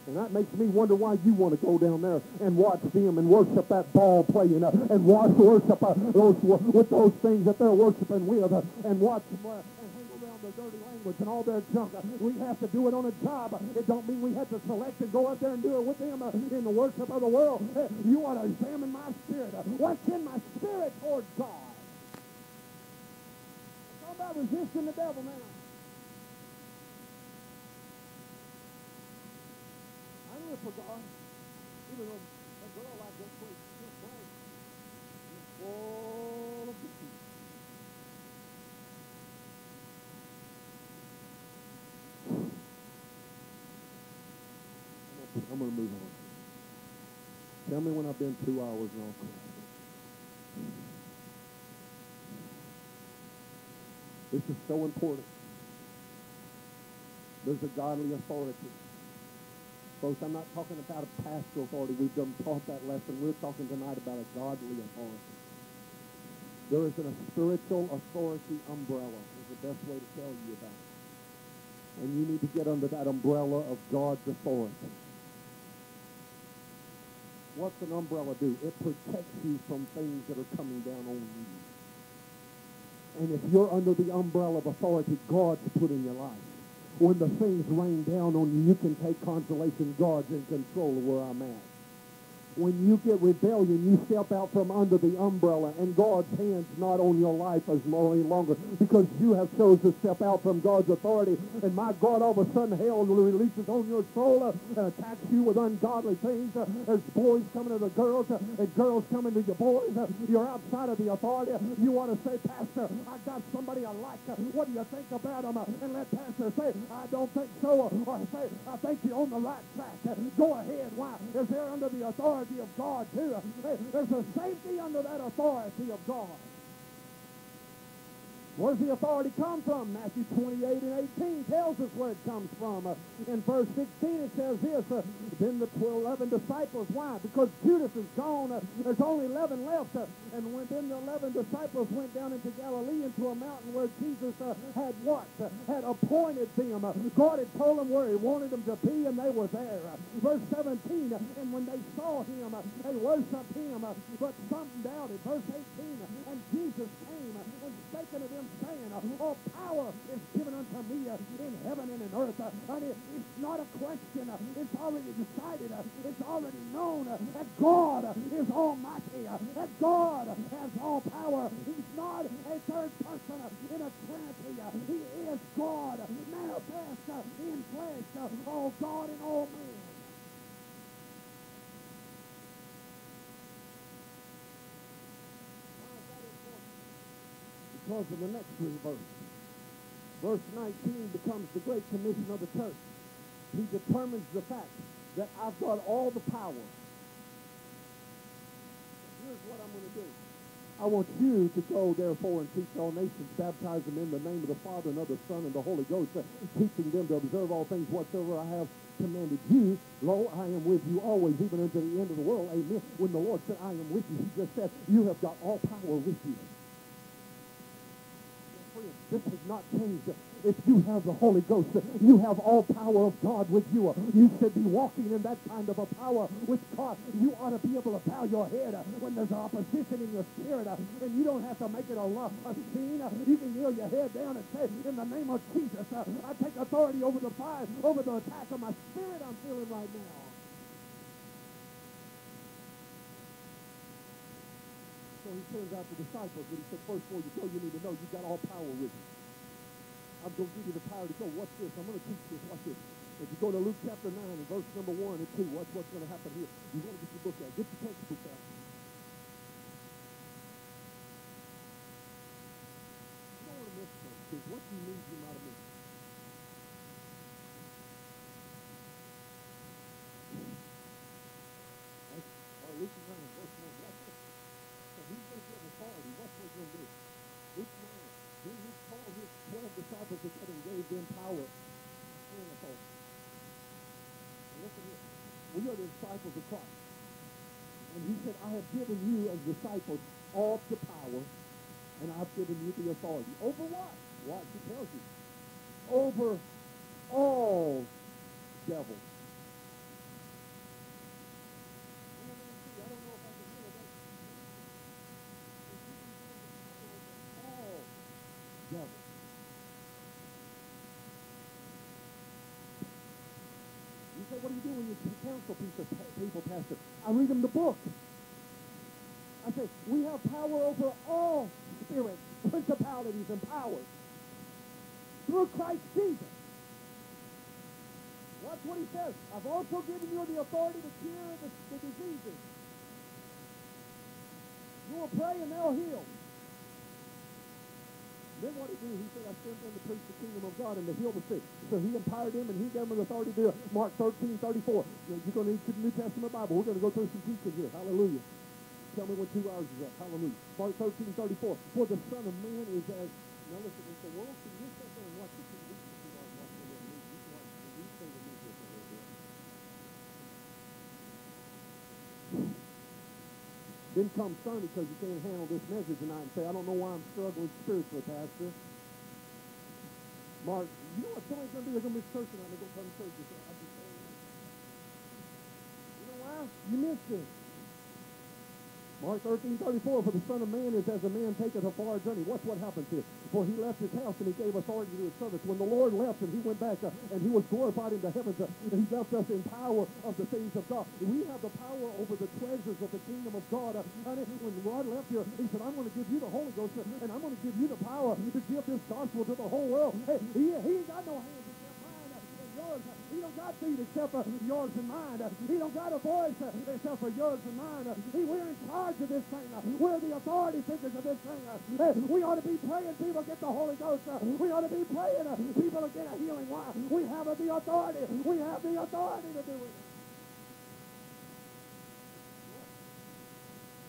And that makes me wonder why you want to go down there and watch them and worship that ball playing uh, and watch worship uh, those, with those things that they're worshiping with uh, and watch uh, and hang around their dirty language and all their junk. Uh, we have to do it on a job. It don't mean we have to select and go out there and do it with them uh, in the worship of the world. Uh, you ought to examine my spirit. Uh, what's in my spirit toward God? It's all about resisting the devil, man. For God, even though that girl I like that place, this place, is full of the truth. I'm going to move on. Tell me when I've been two hours and I'll quit. This is so important. There's a godly authority. Folks, I'm not talking about a pastoral authority. We've done taught that lesson. We're talking tonight about a godly authority. There is a spiritual authority umbrella is the best way to tell you about it. And you need to get under that umbrella of God's authority. What's an umbrella do? It protects you from things that are coming down on you. And if you're under the umbrella of authority God's put in your life, when the things rain down on you, you can take consolation. God's in control of where I'm at. When you get rebellion, you step out from under the umbrella, and God's hand's not on your life as any longer because you have chosen to step out from God's authority. And my God, all of a sudden, hell releases on your soul uh, and attacks you with ungodly things. Uh, there's boys coming to the girls, uh, and girls coming to your boys. Uh, you're outside of the authority. You want to say, Pastor, I got somebody I like. Uh, what do you think about them? Uh, and let Pastor say, I don't think so. Or say, I think you're on the right track. Uh, go ahead. Why? Is there under the authority of God too? There's a safety under that authority of God. Where does the authority come from? Matthew twenty-eight and eighteen tells us where it comes from. Uh, in verse sixteen it says this, uh, then the eleven disciples, why? Because Judas is gone. Uh, there's only eleven left. Uh, and when, then the eleven disciples went down into Galilee into a mountain where Jesus uh, had what? Uh, had appointed them. Uh, God had told them where he wanted them to be, and they were there. Uh, verse seventeen, uh, and when they saw him, uh, they worshipped him, uh, but some doubted. Verse eighteen, uh, and Jesus came uh, and spake unto them, saying, all power is given unto me in heaven and in earth. And it, it's not a question. It's already decided. It's already known that God is almighty, that God has all power. He's not a third person in a trinity. He is God, manifest in flesh, all God and all man. Because of the next three verses. Verse nineteen becomes the great commission of the church. He determines the fact that I've got all the power. Here's what I'm going to do. I want you to go, therefore, and teach all nations, baptize them in the name of the Father, and of the Son, and the Holy Ghost, uh, teaching them to observe all things whatsoever I have commanded you. Lo, I am with you always, even unto the end of the world. Amen. When the Lord said, I am with you, he just said, you have got all power with you. This has not changed. If you have the Holy Ghost, you have all power of God with you. You should be walking in that kind of a power with God. You ought to be able to bow your head when there's opposition in your spirit, and you don't have to make it a, a scene. You can kneel your head down and say, in the name of Jesus, I take authority over the fire, over the attack of my spirit I'm feeling right now. So he sends out the disciples, and he said, first of all, you go, you need to know you've got all power with you. I'm going to give you the power to go. Watch this. I'm going to teach this. Watch this. If you go to Luke chapter nine and verse number one and two, watch what's going to happen here. You're going to get your book out. Get your textbook out. You don't want to miss this, because what you need, you might have missed. Disciples that had engaged in power and authority. And listen here. We are the disciples of Christ. And he said, I have given you as disciples all the power, and I've given you the authority. Over what? Watch, he tells you. Over all devils. What do you do when you counsel people, Pastor? I read them the book. I say, we have power over all spirits, principalities, and powers through Christ Jesus. Watch what he says. I've also given you the authority to cure the, the diseases. You will pray and they'll heal. Then what did he do? He said, I sent him to preach the kingdom of God and to heal the sick. So he empowered him and he gave him the authority to do it. Mark thirteen thirty-four. You're going to need the New Testament Bible. We're going to go through some teaching here. Hallelujah. Tell me when two hours is up. Hallelujah. Mark thirteen thirty-four. For the Son of Man is as... Now listen, it's the world. Can you sit there and watch this? Then come Sunday, because you can't handle this message tonight, and say, I don't know why I'm struggling spiritually, Pastor. Mark, you know what somebody's going to do? They're going to miss church tonight. They're going to come to church. I just, you know why? You missed it. Mark thirteen thirty-four, for the Son of Man is as a man taketh a far journey. Watch what happens here. For he left his house and he gave authority to his servants. When the Lord left and he went back uh, and he was glorified into heaven, uh, and he left us in power of the things of God. We have the power over the treasures of the kingdom of God. Uh, and when God left here, he said, I'm going to give you the Holy Ghost uh, and I'm going to give you the power to give this gospel to the whole world. Hey, he, he ain't got no hands. Yours. He don't got feet except for yours and mine. He don't got a voice except for yours and mine. He, we're in charge of this thing. We're the authority figures of this thing. We ought to be praying people get the Holy Ghost. We ought to be praying people to get a healing. Why? We have the authority. We have the authority to do it.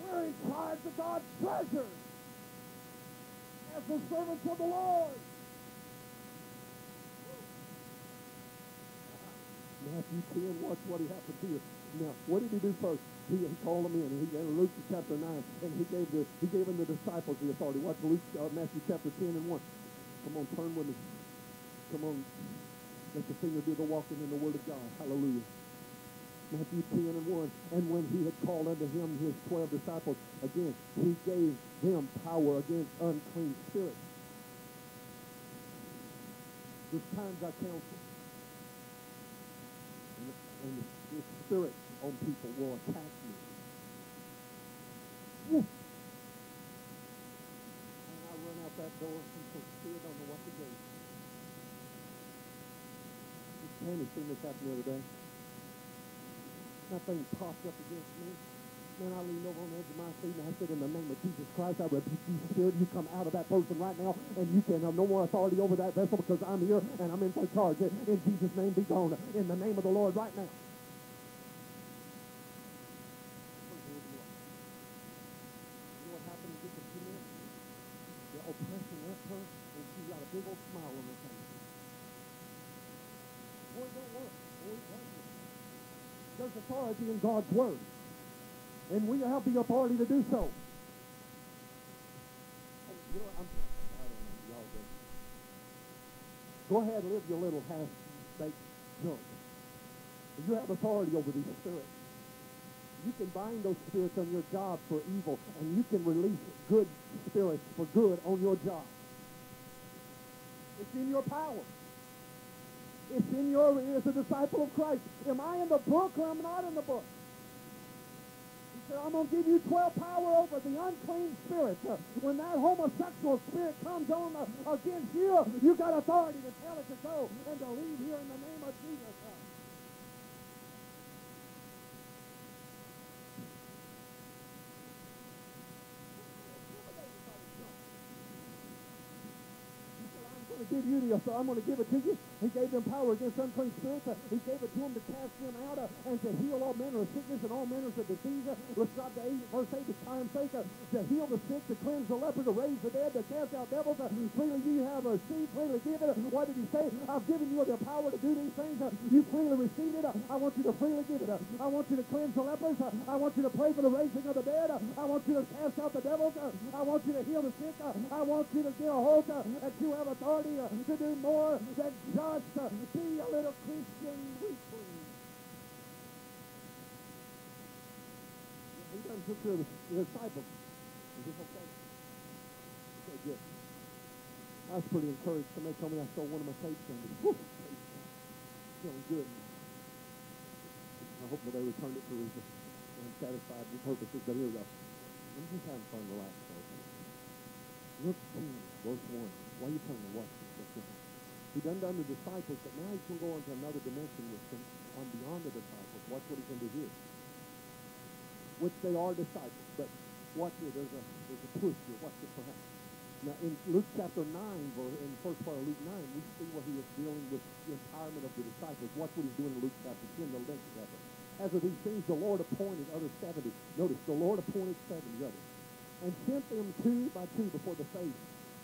We're in charge of God's treasure. as the servants of the Lord. Matthew ten, watch what he happened to you. Now, what did he do first? He called them in. He, in Luke chapter nine, and he gave the he gave them the disciples the authority. Watch Luke, uh, Matthew chapter ten and one. Come on, turn with me. Come on, let the finger do the walking in the Word of God. Hallelujah. Matthew ten and one. And when he had called unto him his twelve disciples, again he gave them power against unclean spirits. This times I counsel. And the spirit on people will attack you. Woo. And I run out that door and people still don't know what to do. This Tammy seen this happen the other day. That thing popped up against me. Man, I leaned over on the edge of my seat and I said, in the name of Jesus Christ, I rebuke you, spirit. You come out of that person right now, and you can have no more authority over that vessel because I'm here and I'm in full charge. In Jesus' name, be gone. In the name of the Lord, right now. You know what happened in just a few minutes? The oppression left her, and she got a big old smile on her face. Boy, that works. Boy, that works. There's authority in God's Word. And we have the authority to do so. You know what? I'm, I don't know. Y'all do. Go ahead and live your little half-baked junk. You have authority over these spirits. You can bind those spirits on your job for evil, and you can release good spirits for good on your job. It's in your power. It's in your, as a disciple of Christ. Am I in the book or am I not in the book? I'm going to give you twelve power over the unclean spirit. Uh, when that homosexual spirit comes on uh, against you, you got authority to tell it to go and to leave here in the name of Jesus. Uh, give you the authority. I'm going to give it to you. He gave them power against unclean spirits. Uh, he gave it to them to cast them out uh, and to heal all manner of sickness and all manners of disease. Uh, let's drop to eight, verse eight, it's time's sake. Uh, to heal the sick, to cleanse the leper, to raise the dead, to cast out devils. Uh, freely you have received, freely give it. Uh, what did he say? I've given you the power to do these things. Uh, you freely receive it. Uh, I want you to freely give it. Uh, I want you to cleanse the lepers. Uh, I want you to pray for the raising of the dead. Uh, I want you to cast out the devils. Uh, I want you to heal the sick. Uh, I want you to get a hold uh, that you have authority to do more than just uh, be a little Christian weekly. He doesn't just do the disciples. Is this okay? Okay, good. I was pretty encouraged. Somebody told me I stole one of my tapes from me. Feeling good. I hope that they returned it to me and satisfied the purposes. But here we go. I'm just having fun relaxing. Luke ten, verse one. Why are you telling me what? He done done the disciples, but now he's going to go on to another dimension with them on beyond the disciples. Watch what he's going to do here. Which they are disciples, but watch here. There's a, there's a push here. Watch this perhaps. Now, in Luke chapter nine, in the first part of Luke nine, we see where he is dealing with the empowerment of the disciples. Watch what he's doing in Luke chapter ten, the next chapter. As of these things, the Lord appointed other seventy. Notice, the Lord appointed seventy others. And sent them two by two before the face.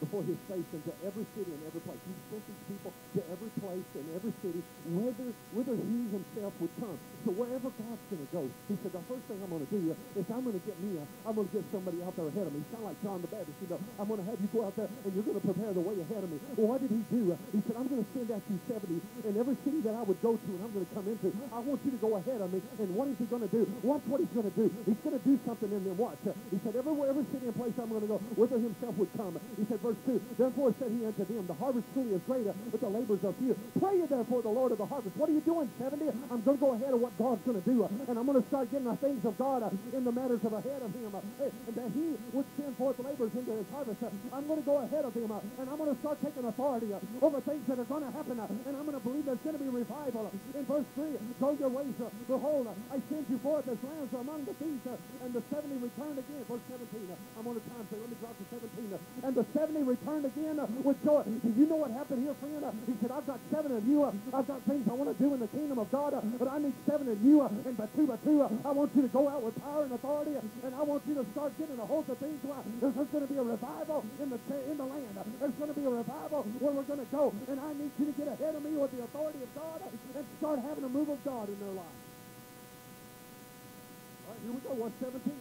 before his face into every city and every place. He sent these people to every place and every city whither, whither he himself would come. So wherever God's going to go, he said, the first thing I'm going to do is I'm going to get me, a, I'm going to get somebody out there ahead of me. Sound like John the Baptist. You know, I'm going to have you go out there and you're going to prepare the way ahead of me. Well, what did he do? He said, I'm going to send out you seventy in every city that I would go to and I'm going to come into. I want you to go ahead of me. And what is he going to do? Watch what he's going to do. He's going to do something in them. Watch. He said, everywhere, every city and place I'm going to go, whither himself would come. He said, verse two, therefore said he unto them, the harvest truly is greater, but the labors are few. Pray ye therefore the Lord of the harvest. What are you doing, seventy? I'm going to go ahead of what God's going to do, and I'm going to start getting the things of God in the matters of ahead of him, and that he would send forth labors into his harvest. I'm going to go ahead of him, and I'm going to start taking authority over things that are going to happen, and I'm going to believe there's going to be revival. In verse three, go your ways, behold, I send you forth as lambs among the beasts, and the seventy returned again. Verse seventeen, I'm on a time so let me drop to seventeen, and the seventy returned again uh, with joy. Do you know what happened here, friend? Uh, he said, I've got seven of you. Uh, I've got things I want to do in the kingdom of God, uh, but I need seven of you. Uh, and by two by two, uh, I want you to go out with power and authority, uh, and I want you to start preaching and a host of things. Why? There's going to be a revival in the, in the land. There's going to be a revival where we're going to go. And I need you to get ahead of me with the authority of God and start having a move of God in their life. All right, here we go, one seventeen.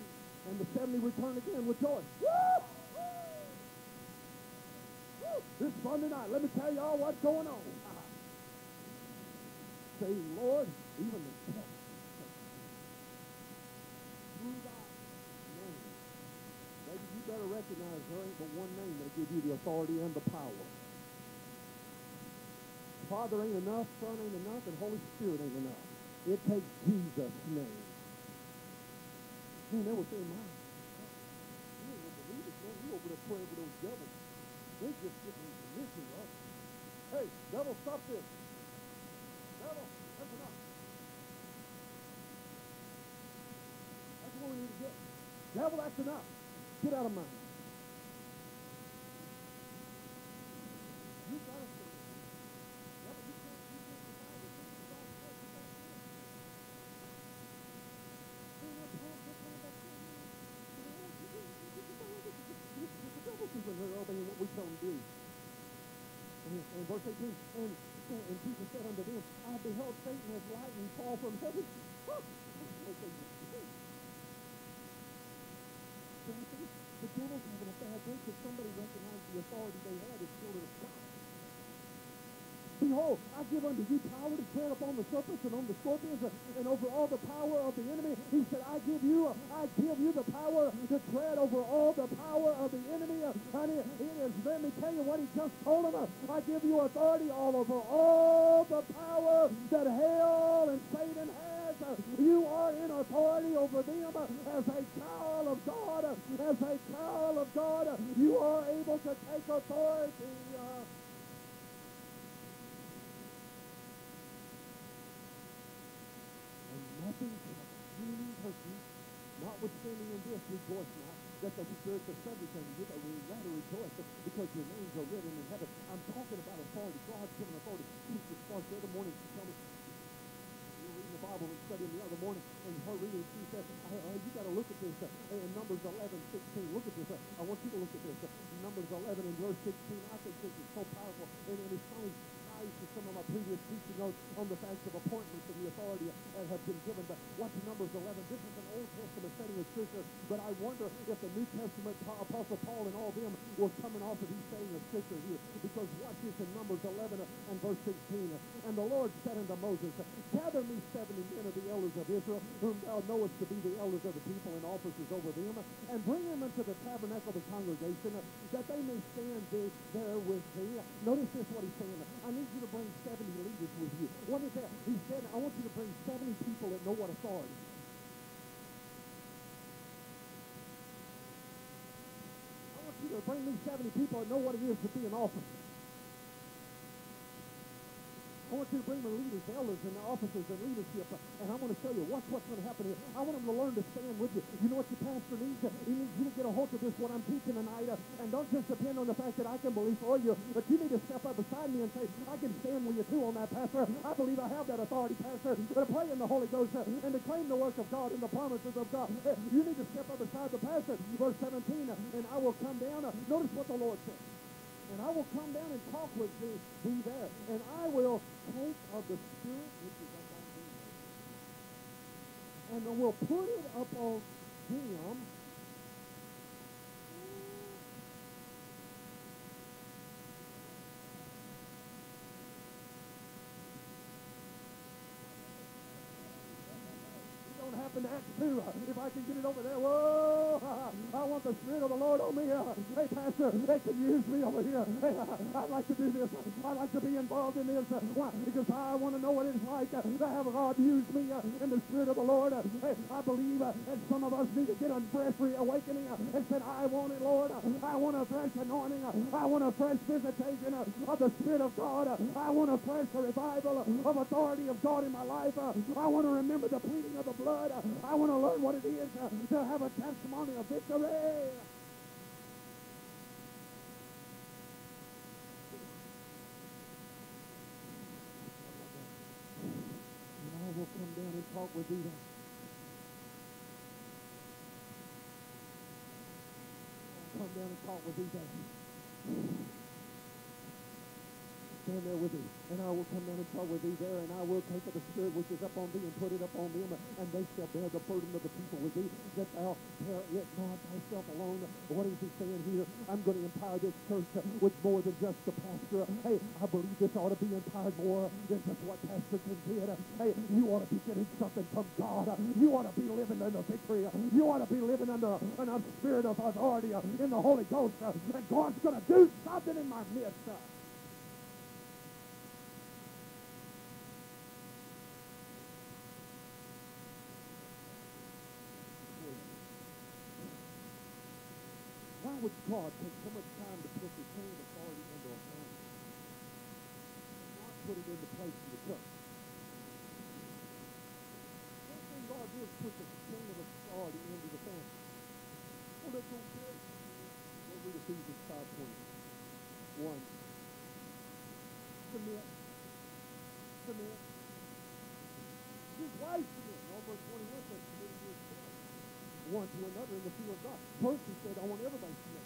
And the seventy return again with joy. Woo! Woo! This Sunday night, let me tell y'all what's going on. Say, Lord, even the devil. Through thy name. Maybe you better recognize there ain't but one name that gives you the authority and the power. Father ain't enough, Son ain't enough, and Holy Spirit ain't enough. It takes Jesus' name. Man, they were saying, my God, you ain't gonna believe it, man. You over there praying for those devils. They're just getting permission, right? Hey, devil, stop this. Devil, that's enough. That's what we need to get. Devil, that's enough. Get out of mine. You gotta say it. Devil, you can't, you can't survive it. You can't survive it. You can't survive it. Obeying what we tell them to do. And, and verse eighteen, and, and Jesus said unto them, I beheld Satan as lightning fall from heaven. Huh. The devil's having a bad day because somebody recognized the authority they had as children of God. Behold, I give unto you power to tread upon the serpents and on the scorpions and over all the power of the enemy. He said, I give you, I give you the power to tread over all the power of the enemy. Honey, it is, let me tell you what he just told him. I give you authority all over all the power that hell and Satan has. You are in authority over them as a child of God. As a child of God, you are able to take authority. Nothing can really hurt you, notwithstanding in this, rejoice not, that the spirits of subject unto you, but we rather rejoice because your names are written in heaven. I'm talking about authority. God's given authority. She's response the other morning. She told me, we were reading the Bible and studying the other morning, and her reading, she said, hey, uh, you got to look at this. Uh, in Numbers eleven, sixteen, look at this. Uh, I want you to look at this. Uh, Numbers eleven and verse sixteen, I think this is so powerful, and, and it's funny. To some of my previous teaching notes on the facts of appointments and the authority that have been given. But watch Numbers eleven. This is an Old Testament setting of Scripture, but I wonder if the New Testament Apostle Paul and all of them were coming off of these saying of Scripture here. Because watch this in Numbers eleven and verse sixteen. And the Lord said unto Moses, gather me seventy men of the elders of Israel, whom thou knowest to be the elders of the people and officers over them, and bring them into the tabernacle of the congregation, that they may stand there with thee. Notice this, what he's saying. I need you to bring seventy leaders with you. What is that? He said, I want you to bring seventy people that know what authority is. I want you to bring me seventy people that know what it is to be an officer. I want you to bring the leaders, the elders, and the officers, and leadership, and I want to show you what's what's going to happen here. I want them to learn to stand with you. You know what your pastor needs? He needs you to get a hold of this, what I'm teaching tonight, and don't just depend on the fact that I can believe for you, but you need to step up beside me and say, I can stand with you too on that, pastor. I believe I have that authority, pastor, to pray in the Holy Ghost and to claim the work of God and the promises of God. You need to step up beside the pastor. Verse seventeen, and I will come down. Notice what the Lord said. And I will come down and talk with thee, thee there. And I will take of the Spirit, which is upon thee, and I will put it upon him. Happen to Acts two. If I can get it over there, whoa! I want the Spirit of the Lord on me. Hey, pastor, they can use me over here. Hey, I'd like to do this. I'd like to be involved in this. Why? Because I want to know what it's like to have God use me in the Spirit of the Lord. Hey, I believe that some of us need to get a fresh reawakening and said, I want it, Lord. I want a fresh anointing. I want a fresh visitation of the Spirit of God. I want a fresh revival of authority of God in my life. I want to remember the pleading of the blood. I want to learn what it is uh, to have a testimony of victory. And I will come down and talk with you. come down and talk with these angels. Stand there with me, and I will come down and talk with thee there, and I will take of the Spirit which is up on thee, and put it up on them, and they shall bear the burden of the people with thee, that thou bear it not thyself alone. What is he saying here? I'm going to empower this church with more than just the pastor. Hey, I believe this ought to be empowered more than just what Pastor King did. Hey, you ought to be getting something from God. You ought to be living under victory. You ought to be living under an spirit of authority in the Holy Ghost, and God's going to do something in my midst. Would God take so much time to put the king of authority into a family and not put it into place in the church? The first thing God did is put the king of authority into the family. Well, that's no good. Let's read Ephesians five twenty-one. Submit. Submit. His wife submit. All verse twenty-one says, submitting to his wife, one to another in the fear of God. First he said, I want everybody to know.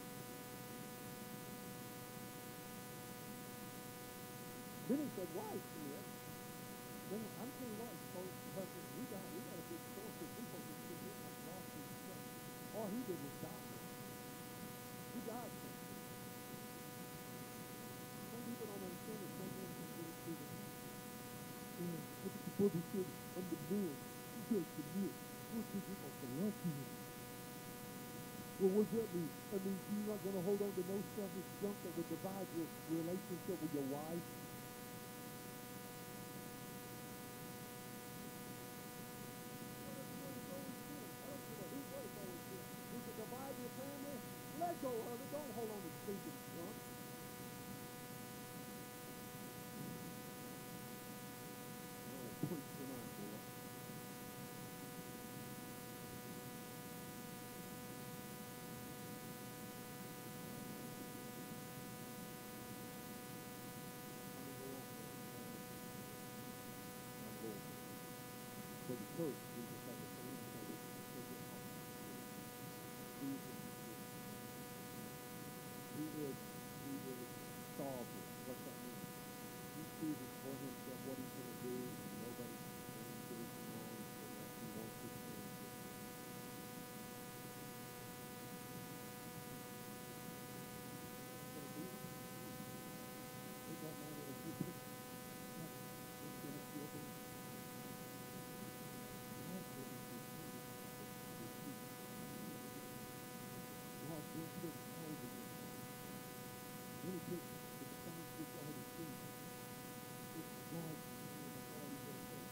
Then he said, why to you? Then I'm saying why, folks, because we got we got a big source of people who did this and lost his son. All he did was die. He died. Some people don't understand it. Some people don't do that. Look at the booby kids on the moon. He goes to you. People to love you. Well, what does that mean? That means you're not going to hold on to no selfish junk that would divide your relationship with your wife. You can divide your family. Let go of it. Don't hold on to sleeping junk. So the church is the type of thing that is taking off. He is, he is sovereign. What's that mean? He chooses for himself what he's going to do, and nobody can do it wrong, and he wants to do it. So it doesn't matter if you pick up, it's going to feel good. He took the Psalms which I had seen. It's God's name of all of those things.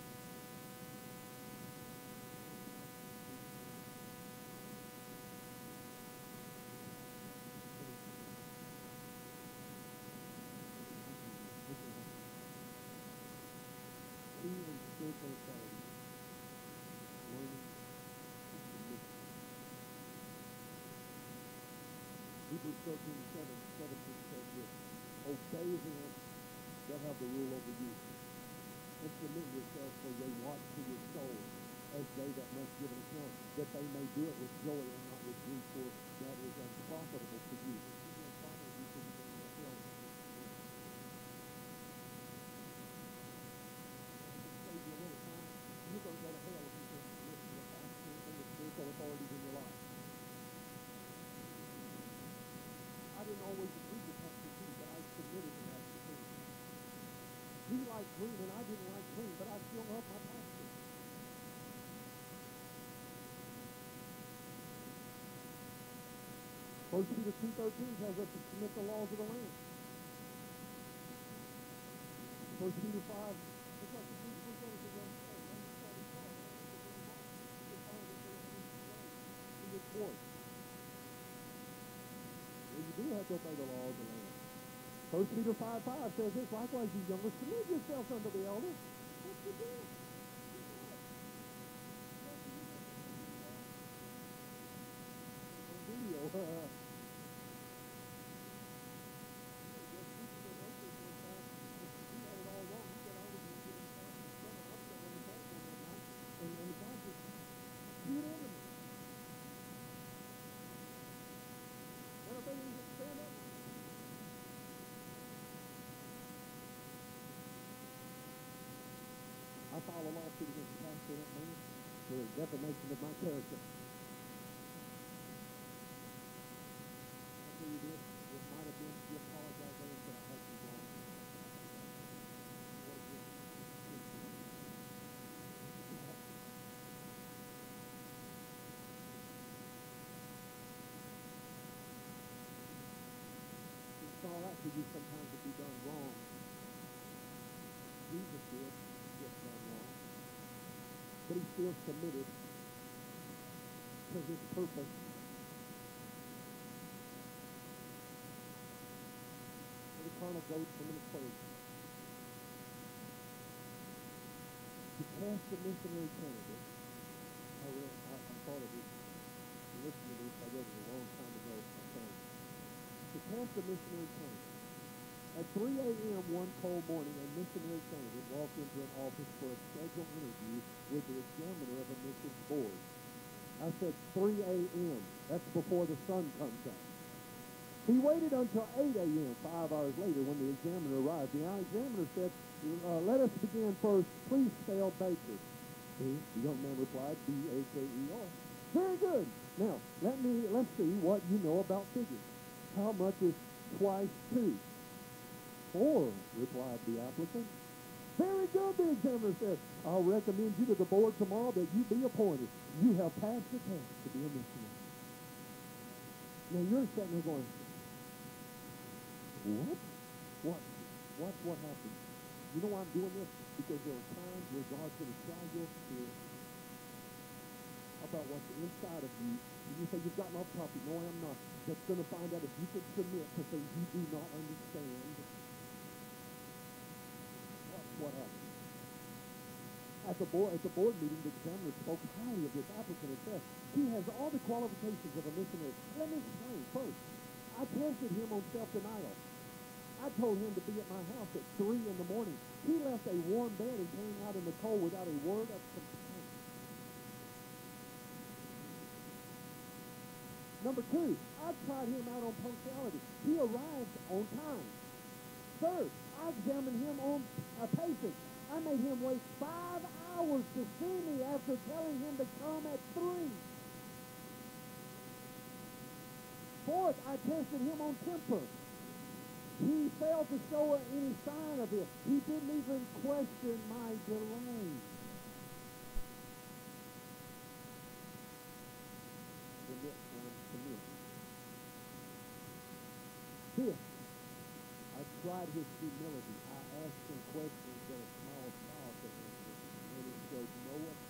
Even spiritual authority, learning, Hebrews thirteen, seven, seventeen says this: obey him that have the rule over you, and submit yourselves, for they watch to your soul, as they that must give an account, that they may do it with joy and not with grief, for that is unprofitable to you. You're going to go to hell if you don't submit to the pastor and the spiritual authorities in your life. I didn't always agree with Pastor King, but I submitted to Pastor King. He liked green, and I didn't like green, but I still love my pastor. First Peter two thirteen tells us to submit the laws of the land. First Peter five, it's like the Jews were going to the rest of the world. You do have to obey the law of the land. First Peter five five says this: likewise, you younger, submit yourselves unto the elders. That's the deal. Video. I action against the gospel of man for the defamation of my character. I tell you this, it might have been, he apologized for that I had to go on. It's all right for you sometimes if you've done wrong. Jesus did, just done wrong. But he still submitted to his purpose. For the carnal goats from the place. To cast the missionary candidate, I, read, I, I thought of it, listening to this, I read it a long time ago, I thought, to cast the missionary candidate. At three a m one cold morning, a missionary candidate walked into an office for a scheduled interview with the examiner of a missions board. I said, three a m That's before the sun comes up. He waited until eight a m, five hours later, when the examiner arrived. The examiner said, uh, let us begin first. Please spell Baker. The young man replied, B A K E R. Very good. Now, let me, let's see what you know about figures. How much is twice two? Four, replied the applicant. Very good, the examiner said. I'll recommend you to the board tomorrow that you be appointed. You have passed the test to be a missionary. Now you're sitting there going, what? What? What? What happened? You know why I'm doing this? Because there are times where God's going to try your spirit about what's inside of you. And you say, you've gotten off topic. No, I'm not. That's going to find out if you can submit to things you do not understand. What happened? At the board, at the board meeting, the examiner spoke highly of this applicant and said, he has all the qualifications of a missionary. Let me explain first. I tested him on self-denial. I told him to be at my house at three in the morning. He left a warm bed and came out in the cold without a word of complaint. Number two, I tried him out on punctuality. He arrived on time. Third, I examined him on a patient. I made him wait five hours to see me after telling him to come at three. Fourth, I tested him on temper. He failed to show any sign of it. He didn't even question my delay. Fifth, I tried his humility. I asked him questions that a small child could answer, and it showed no